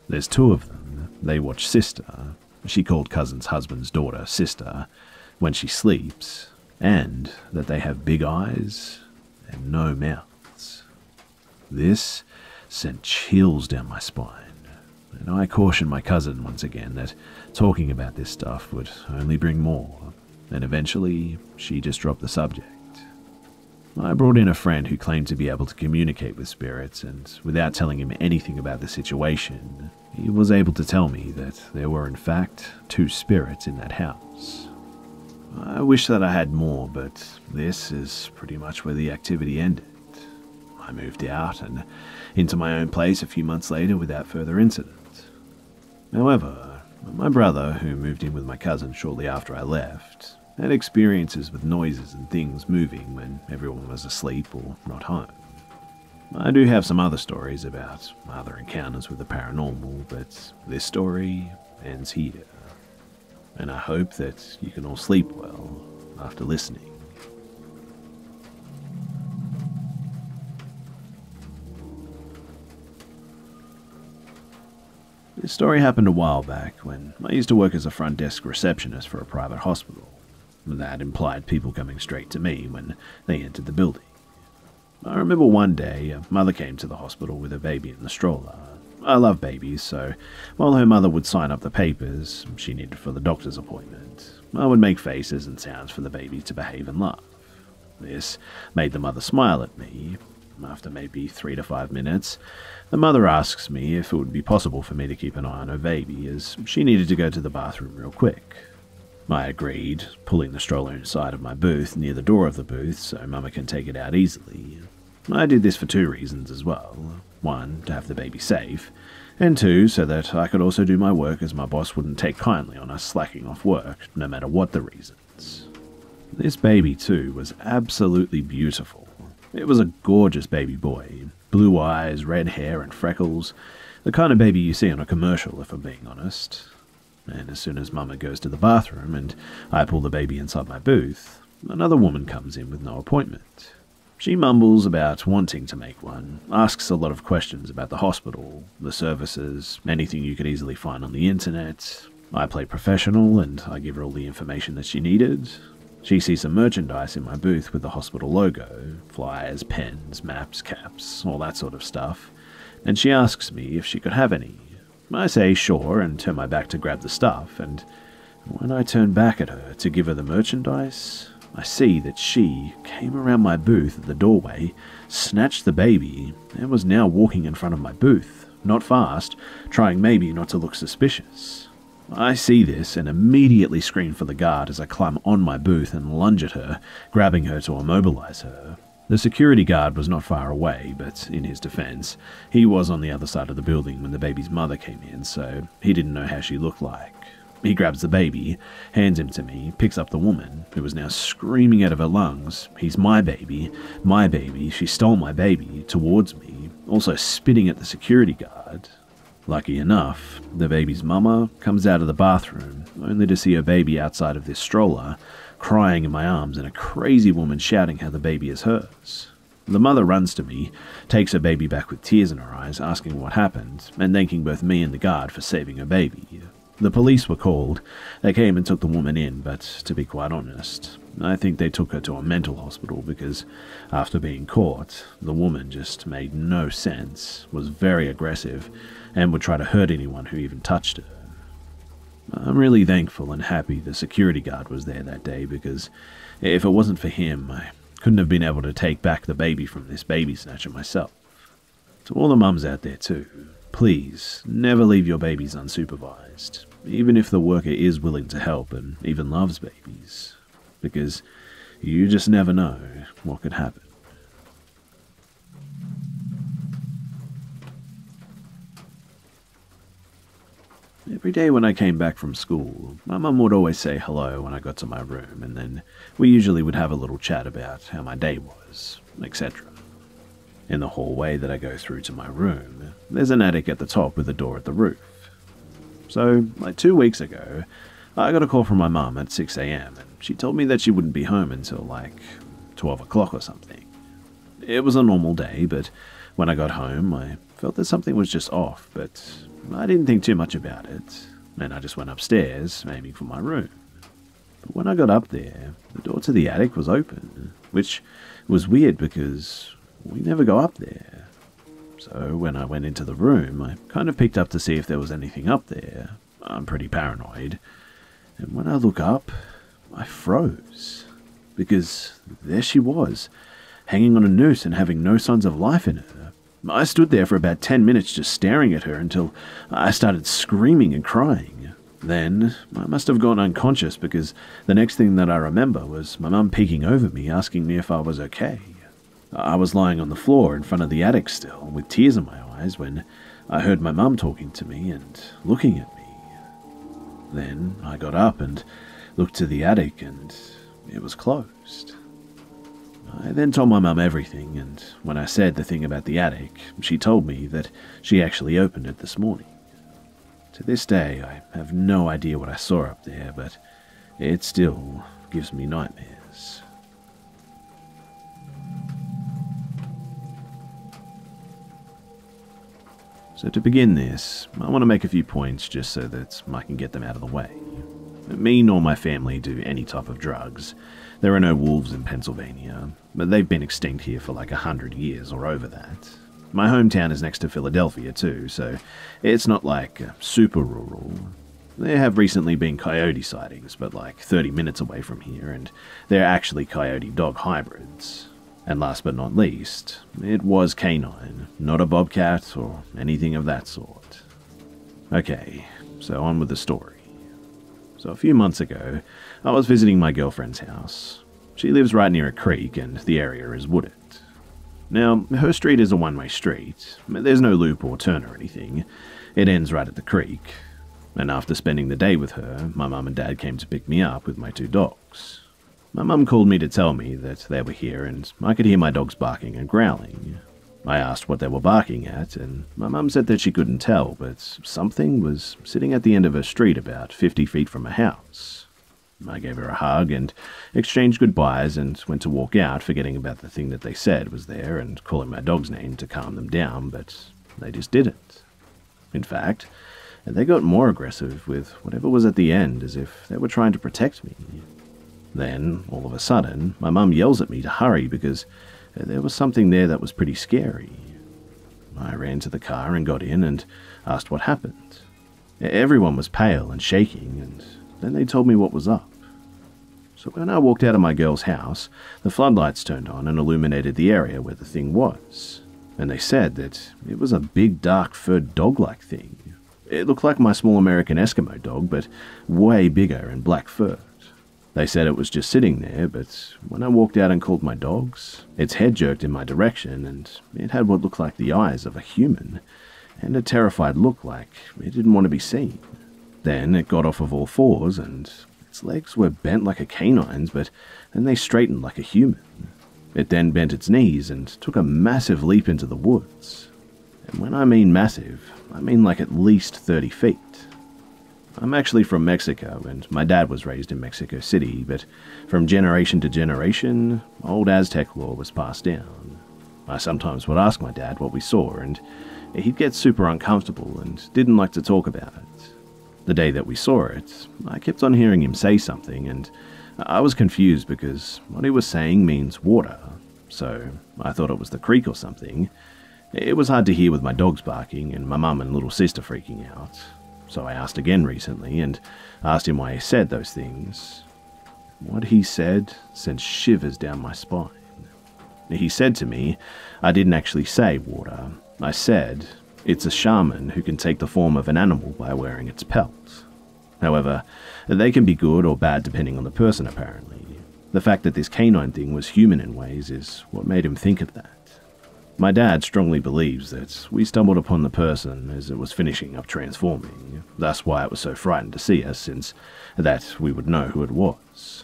there's 2 of them. They watch Sister. She called cousin's husband's daughter Sister when she sleeps, and that they have big eyes and no mouths. This sent chills down my spine, and I cautioned my cousin once again that talking about this stuff would only bring more, and eventually she just dropped the subject. I brought in a friend who claimed to be able to communicate with spirits, and without telling him anything about the situation, he was able to tell me that there were in fact 2 spirits in that house. I wish that I had more, but this is pretty much where the activity ended. I moved out and into my own place a few months later without further incident. However, my brother, who moved in with my cousin shortly after I left, had experiences with noises and things moving when everyone was asleep or not home. I do have some other stories about other encounters with the paranormal, but this story ends here. And I hope that you can all sleep well after listening. This story happened a while back when I used to work as a front desk receptionist for a private hospital. That implied people coming straight to me when they entered the building. I remember one day, a mother came to the hospital with a baby in the stroller. I love babies, so while her mother would sign up the papers she needed for the doctor's appointment, I would make faces and sounds for the baby to behave and laugh. This made the mother smile at me. After maybe 3 to 5 minutes, the mother asks me if it would be possible for me to keep an eye on her baby, as she needed to go to the bathroom real quick. I agreed, pulling the stroller inside of my booth near the door of the booth so Mama can take it out easily. I did this for 2 reasons as well. 1, to have the baby safe, and 2, so that I could also do my work, as my boss wouldn't take kindly on us slacking off work, no matter what the reasons. This baby too was absolutely beautiful. It was a gorgeous baby boy, blue eyes, red hair and freckles, the kind of baby you see on a commercial if I'm being honest. And as soon as Mama goes to the bathroom and I pull the baby inside my booth, another woman comes in with no appointment. She mumbles about wanting to make one, asks a lot of questions about the hospital, the services, anything you could easily find on the internet. I play professional and I give her all the information that she needed. She sees some merchandise in my booth with the hospital logo, flyers, pens, maps, caps, all that sort of stuff, and she asks me if she could have any. I say sure and turn my back to grab the stuff, and when I turn back at her to give her the merchandise, I see that she came around my booth at the doorway, snatched the baby, and was now walking in front of my booth, not fast, trying maybe not to look suspicious. I see this and immediately scream for the guard as I climb on my booth and lunge at her, grabbing her to immobilize her. The security guard was not far away, but in his defense, he was on the other side of the building when the baby's mother came in, so he didn't know how she looked like. He grabs the baby, hands him to me, picks up the woman, who was now screaming out of her lungs, "He's my baby, she stole my baby," towards me, also spitting at the security guard. Lucky enough, the baby's mama comes out of the bathroom, only to see her baby outside of this stroller, crying in my arms and a crazy woman shouting how the baby is hers. The mother runs to me, takes her baby back with tears in her eyes, asking what happened, and thanking both me and the guard for saving her baby. The police were called. They came and took the woman in, but to be quite honest, I think they took her to a mental hospital because after being caught, the woman just made no sense, was very aggressive, and would try to hurt anyone who even touched her. I'm really thankful and happy the security guard was there that day because if it wasn't for him, I couldn't have been able to take back the baby from this baby snatcher myself. To all the mums out there too, please never leave your babies unsupervised, even if the worker is willing to help and even loves babies, because you just never know what could happen. Every day when I came back from school, my mum would always say hello when I got to my room, and then we usually would have a little chat about how my day was, etc. In the hallway that I go through to my room, there's an attic at the top with a door at the roof. So, like 2 weeks ago, I got a call from my mum at 6 a.m, and she told me that she wouldn't be home until like 12 o'clock or something. It was a normal day, but when I got home, I felt that something was just off, but I didn't think too much about it, and I just went upstairs, aiming for my room. But when I got up there, the door to the attic was open, which was weird because we never go up there. So when I went into the room, I kind of picked up to see if there was anything up there. I'm pretty paranoid. And when I look up, I froze, because there she was, hanging on a noose and having no signs of life in her. I stood there for about 10 minutes just staring at her until I started screaming and crying. Then I must have gone unconscious because the next thing that I remember was my mum peeking over me asking me if I was okay. I was lying on the floor in front of the attic still with tears in my eyes when I heard my mum talking to me and looking at me. Then I got up and looked to the attic and it was closed. I then told my mum everything, and when I said the thing about the attic, she told me that she actually opened it this morning. To this day, I have no idea what I saw up there, but it still gives me nightmares. So to begin this, I want to make a few points just so that I can get them out of the way. Me nor my family do any type of drugs. There are no wolves in Pennsylvania, but they've been extinct here for like 100 years or over that. My hometown is next to Philadelphia too, so it's not like super rural. There have recently been coyote sightings, but like 30 minutes away from here, and they're actually coyote-dog hybrids. And last but not least, it was canine, not a bobcat or anything of that sort. Okay, so on with the story. So a few months ago, I was visiting my girlfriend's house. She lives right near a creek and the area is wooded. Now, her street is a one-way street. There's no loop or turn or anything. It ends right at the creek. And after spending the day with her, my mum and dad came to pick me up with my two dogs. My mum called me to tell me that they were here and I could hear my dogs barking and growling. I asked what they were barking at, and my mum said that she couldn't tell, but something was sitting at the end of her street about 50 feet from her house. I gave her a hug and exchanged goodbyes and went to walk out, forgetting about the thing that they said was there and calling my dog's name to calm them down, but they just didn't. In fact, they got more aggressive with whatever was at the end, as if they were trying to protect me. Then, all of a sudden, my mum yells at me to hurry because there was something there that was pretty scary. I ran to the car and got in and asked what happened. Everyone was pale and shaking, and then they told me what was up. So when I walked out of my girl's house, the floodlights turned on and illuminated the area where the thing was. And they said that it was a big, dark, furred dog-like thing. It looked like my small American Eskimo dog, but way bigger and black-furred. They said it was just sitting there, but when I walked out and called my dogs, its head jerked in my direction, and it had what looked like the eyes of a human, and a terrified look like it didn't want to be seen. Then it got off of all fours, and its legs were bent like a canine's, but then they straightened like a human. It then bent its knees and took a massive leap into the woods. And when I mean massive, I mean like at least 30 feet. I'm actually from Mexico, and my dad was raised in Mexico City, but from generation to generation, old Aztec lore was passed down. I sometimes would ask my dad what we saw, and he'd get super uncomfortable and didn't like to talk about it. The day that we saw it, I kept on hearing him say something, and I was confused because what he was saying means water, so I thought it was the creek or something. It was hard to hear with my dogs barking and my mum and little sister freaking out. So I asked again recently and asked him why he said those things. What he said sent shivers down my spine. He said to me, I didn't actually say water. I said, it's a shaman who can take the form of an animal by wearing its pelt. However, they can be good or bad depending on the person, apparently. The fact that this canine thing was human in ways is what made him think of that. My dad strongly believes that we stumbled upon the person as it was finishing up transforming. That's why it was so frightened to see us, since that we would know who it was.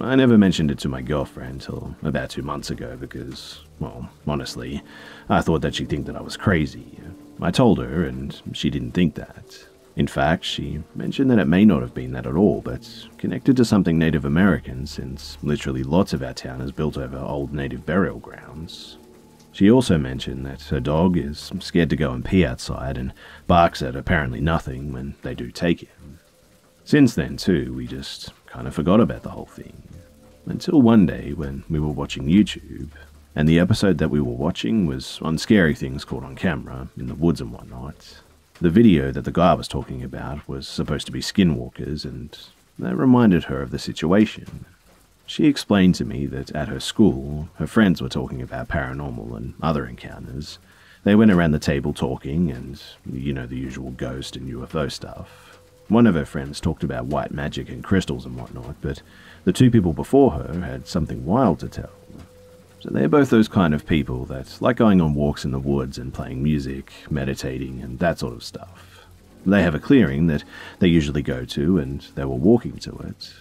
I never mentioned it to my girlfriend until about 2 months ago because, well, honestly, I thought that she'd think that I was crazy. I told her, and she didn't think that. In fact, she mentioned that it may not have been that at all, but connected to something Native American, since literally lots of our town is built over old Native burial grounds. She also mentioned that her dog is scared to go and pee outside and barks at apparently nothing when they do take him. Since then, too, we just kind of forgot about the whole thing. Until one day when we were watching YouTube, and the episode that we were watching was on scary things caught on camera in the woods and whatnot. The video that the guy was talking about was supposed to be skinwalkers, and that reminded her of the situation. She explained to me that at her school, her friends were talking about paranormal and other encounters. They went around the table talking and, you know, the usual ghost and UFO stuff. One of her friends talked about white magic and crystals and whatnot, but the two people before her had something wild to tell. So they're both those kind of people that like going on walks in the woods and playing music, meditating and that sort of stuff. They have a clearing that they usually go to, and they were walking to it.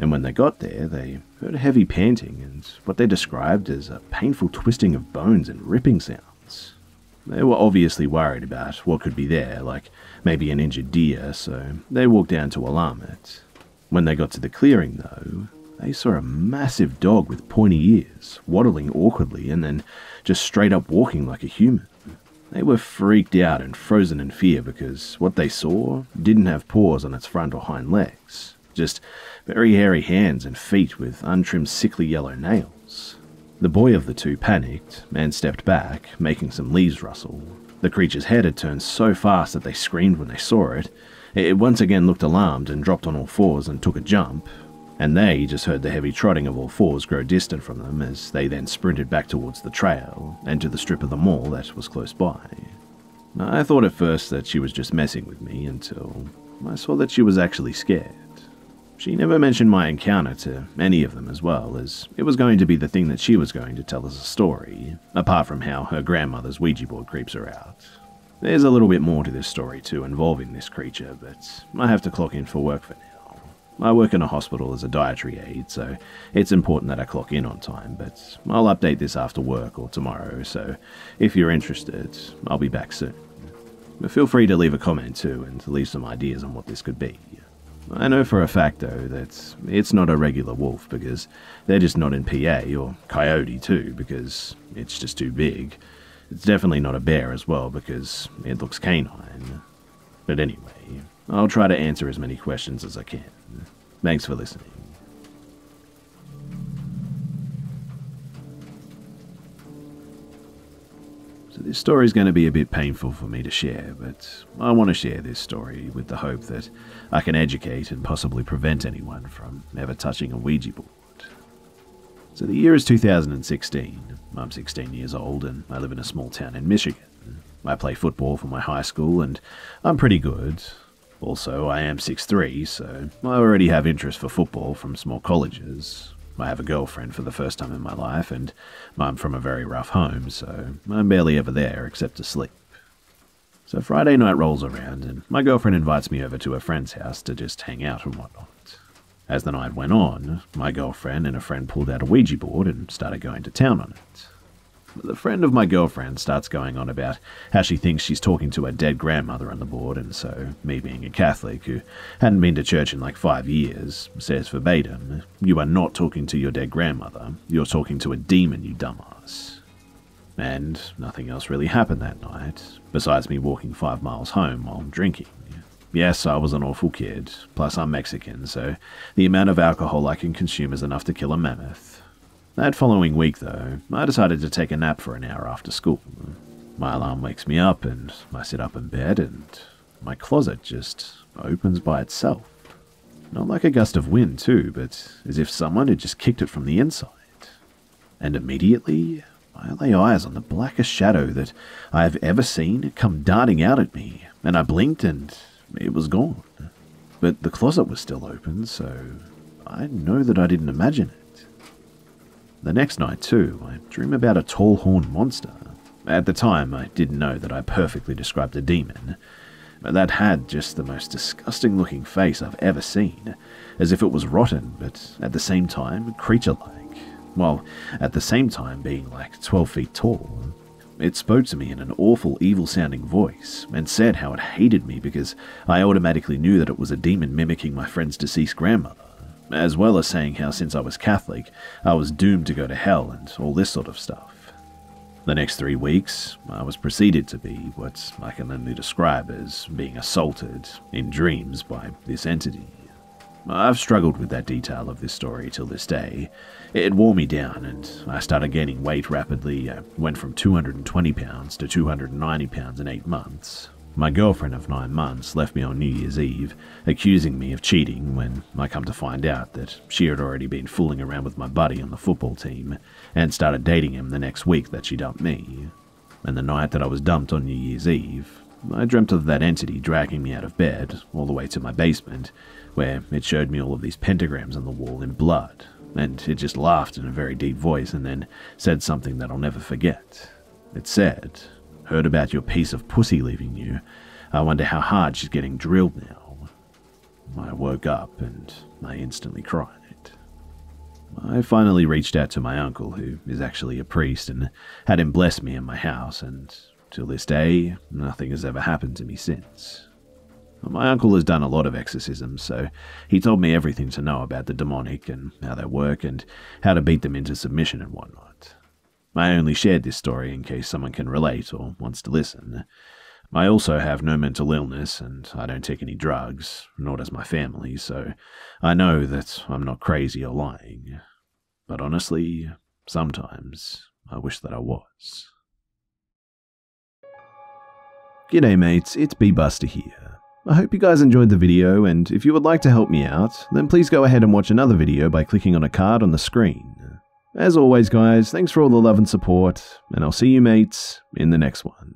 And when they got there, they heard a heavy panting and what they described as a painful twisting of bones and ripping sounds. They were obviously worried about what could be there, like maybe an injured deer, so they walked down to alarm it. When they got to the clearing, though, they saw a massive dog with pointy ears, waddling awkwardly and then just straight up walking like a human. They were freaked out and frozen in fear because what they saw didn't have paws on its front or hind legs, just very hairy hands and feet with untrimmed sickly yellow nails. The boy of the two panicked and stepped back, making some leaves rustle. The creature's head had turned so fast that they screamed when they saw it. It once again looked alarmed and dropped on all fours and took a jump, and they just heard the heavy trotting of all fours grow distant from them as they then sprinted back towards the trail and to the strip of the mall that was close by. I thought at first that she was just messing with me until I saw that she was actually scared. She never mentioned my encounter to any of them as well, as it was going to be the thing that she was going to tell as a story, apart from how her grandmother's Ouija board creeps her out. There's a little bit more to this story too involving this creature, but I have to clock in for work for now. I work in a hospital as a dietary aide, so it's important that I clock in on time, but I'll update this after work or tomorrow, so if you're interested, I'll be back soon. But feel free to leave a comment too and to leave some ideas on what this could be. I know for a fact, though, that it's not a regular wolf because they're just not in PA, or coyote too because it's just too big. It's definitely not a bear as well because it looks canine. But anyway, I'll try to answer as many questions as I can. Thanks for listening. So this story is going to be a bit painful for me to share, but I want to share this story with the hope that I can educate and possibly prevent anyone from ever touching a Ouija board. So the year is 2016. I'm 16 years old and I live in a small town in Michigan. I play football for my high school and I'm pretty good. Also, I am 6'3", so I already have interest for football from small colleges. I have a girlfriend for the first time in my life, and I'm from a very rough home, so I'm barely ever there except to sleep. So Friday night rolls around, and my girlfriend invites me over to her friend's house to just hang out and whatnot. As the night went on, my girlfriend and a friend pulled out a Ouija board and started going to town on it. But the friend of my girlfriend starts going on about how she thinks she's talking to her dead grandmother on the board, and so, me being a Catholic who hadn't been to church in like 5 years, says verbatim, "You are not talking to your dead grandmother, you're talking to a demon, you dumbass." And nothing else really happened that night, besides me walking 5 miles home while drinking. Yes, I was an awful kid, plus I'm Mexican, so the amount of alcohol I can consume is enough to kill a mammoth. That following week, though, I decided to take a nap for an hour after school. My alarm wakes me up, and I sit up in bed, and my closet just opens by itself. Not like a gust of wind, too, but as if someone had just kicked it from the inside. And immediately, I lay eyes on the blackest shadow that I have ever seen come darting out at me, and I blinked, and it was gone. But the closet was still open, so I know that I didn't imagine it. The next night, too, I dream about a tall horned monster. At the time, I didn't know that I perfectly described a demon, but that had just the most disgusting-looking face I've ever seen, as if it was rotten, but at the same time, creature-like, while at the same time being like 12 feet tall. It spoke to me in an awful, evil-sounding voice, and said how it hated me because I automatically knew that it was a demon mimicking my friend's deceased grandmother, as well as saying how since I was Catholic, I was doomed to go to hell and all this sort of stuff. The next 3 weeks, I was proceeded to be what I can only describe as being assaulted in dreams by this entity. I've struggled with that detail of this story till this day. It wore me down and I started gaining weight rapidly. I went from 220 pounds to 290 pounds in 8 months. My girlfriend of 9 months left me on New Year's Eve, accusing me of cheating when I come to find out that she had already been fooling around with my buddy on the football team and started dating him the next week that she dumped me. And the night that I was dumped on New Year's Eve, I dreamt of that entity dragging me out of bed all the way to my basement, where it showed me all of these pentagrams on the wall in blood, and it just laughed in a very deep voice and then said something that I'll never forget. It said, "Heard about your piece of pussy leaving you. I wonder how hard she's getting drilled now." I woke up and I instantly cried. I finally reached out to my uncle, who is actually a priest, and had him bless me in my house, and till this day, nothing has ever happened to me since. My uncle has done a lot of exorcisms, so he told me everything to know about the demonic and how they work and how to beat them into submission and whatnot. I only shared this story in case someone can relate or wants to listen. I also have no mental illness and I don't take any drugs, nor does my family, so I know that I'm not crazy or lying. But honestly, sometimes I wish that I was. G'day mates, it's B-Buster here. I hope you guys enjoyed the video, and if you would like to help me out, then please go ahead and watch another video by clicking on a card on the screen. As always guys, thanks for all the love and support, and I'll see you mates in the next one.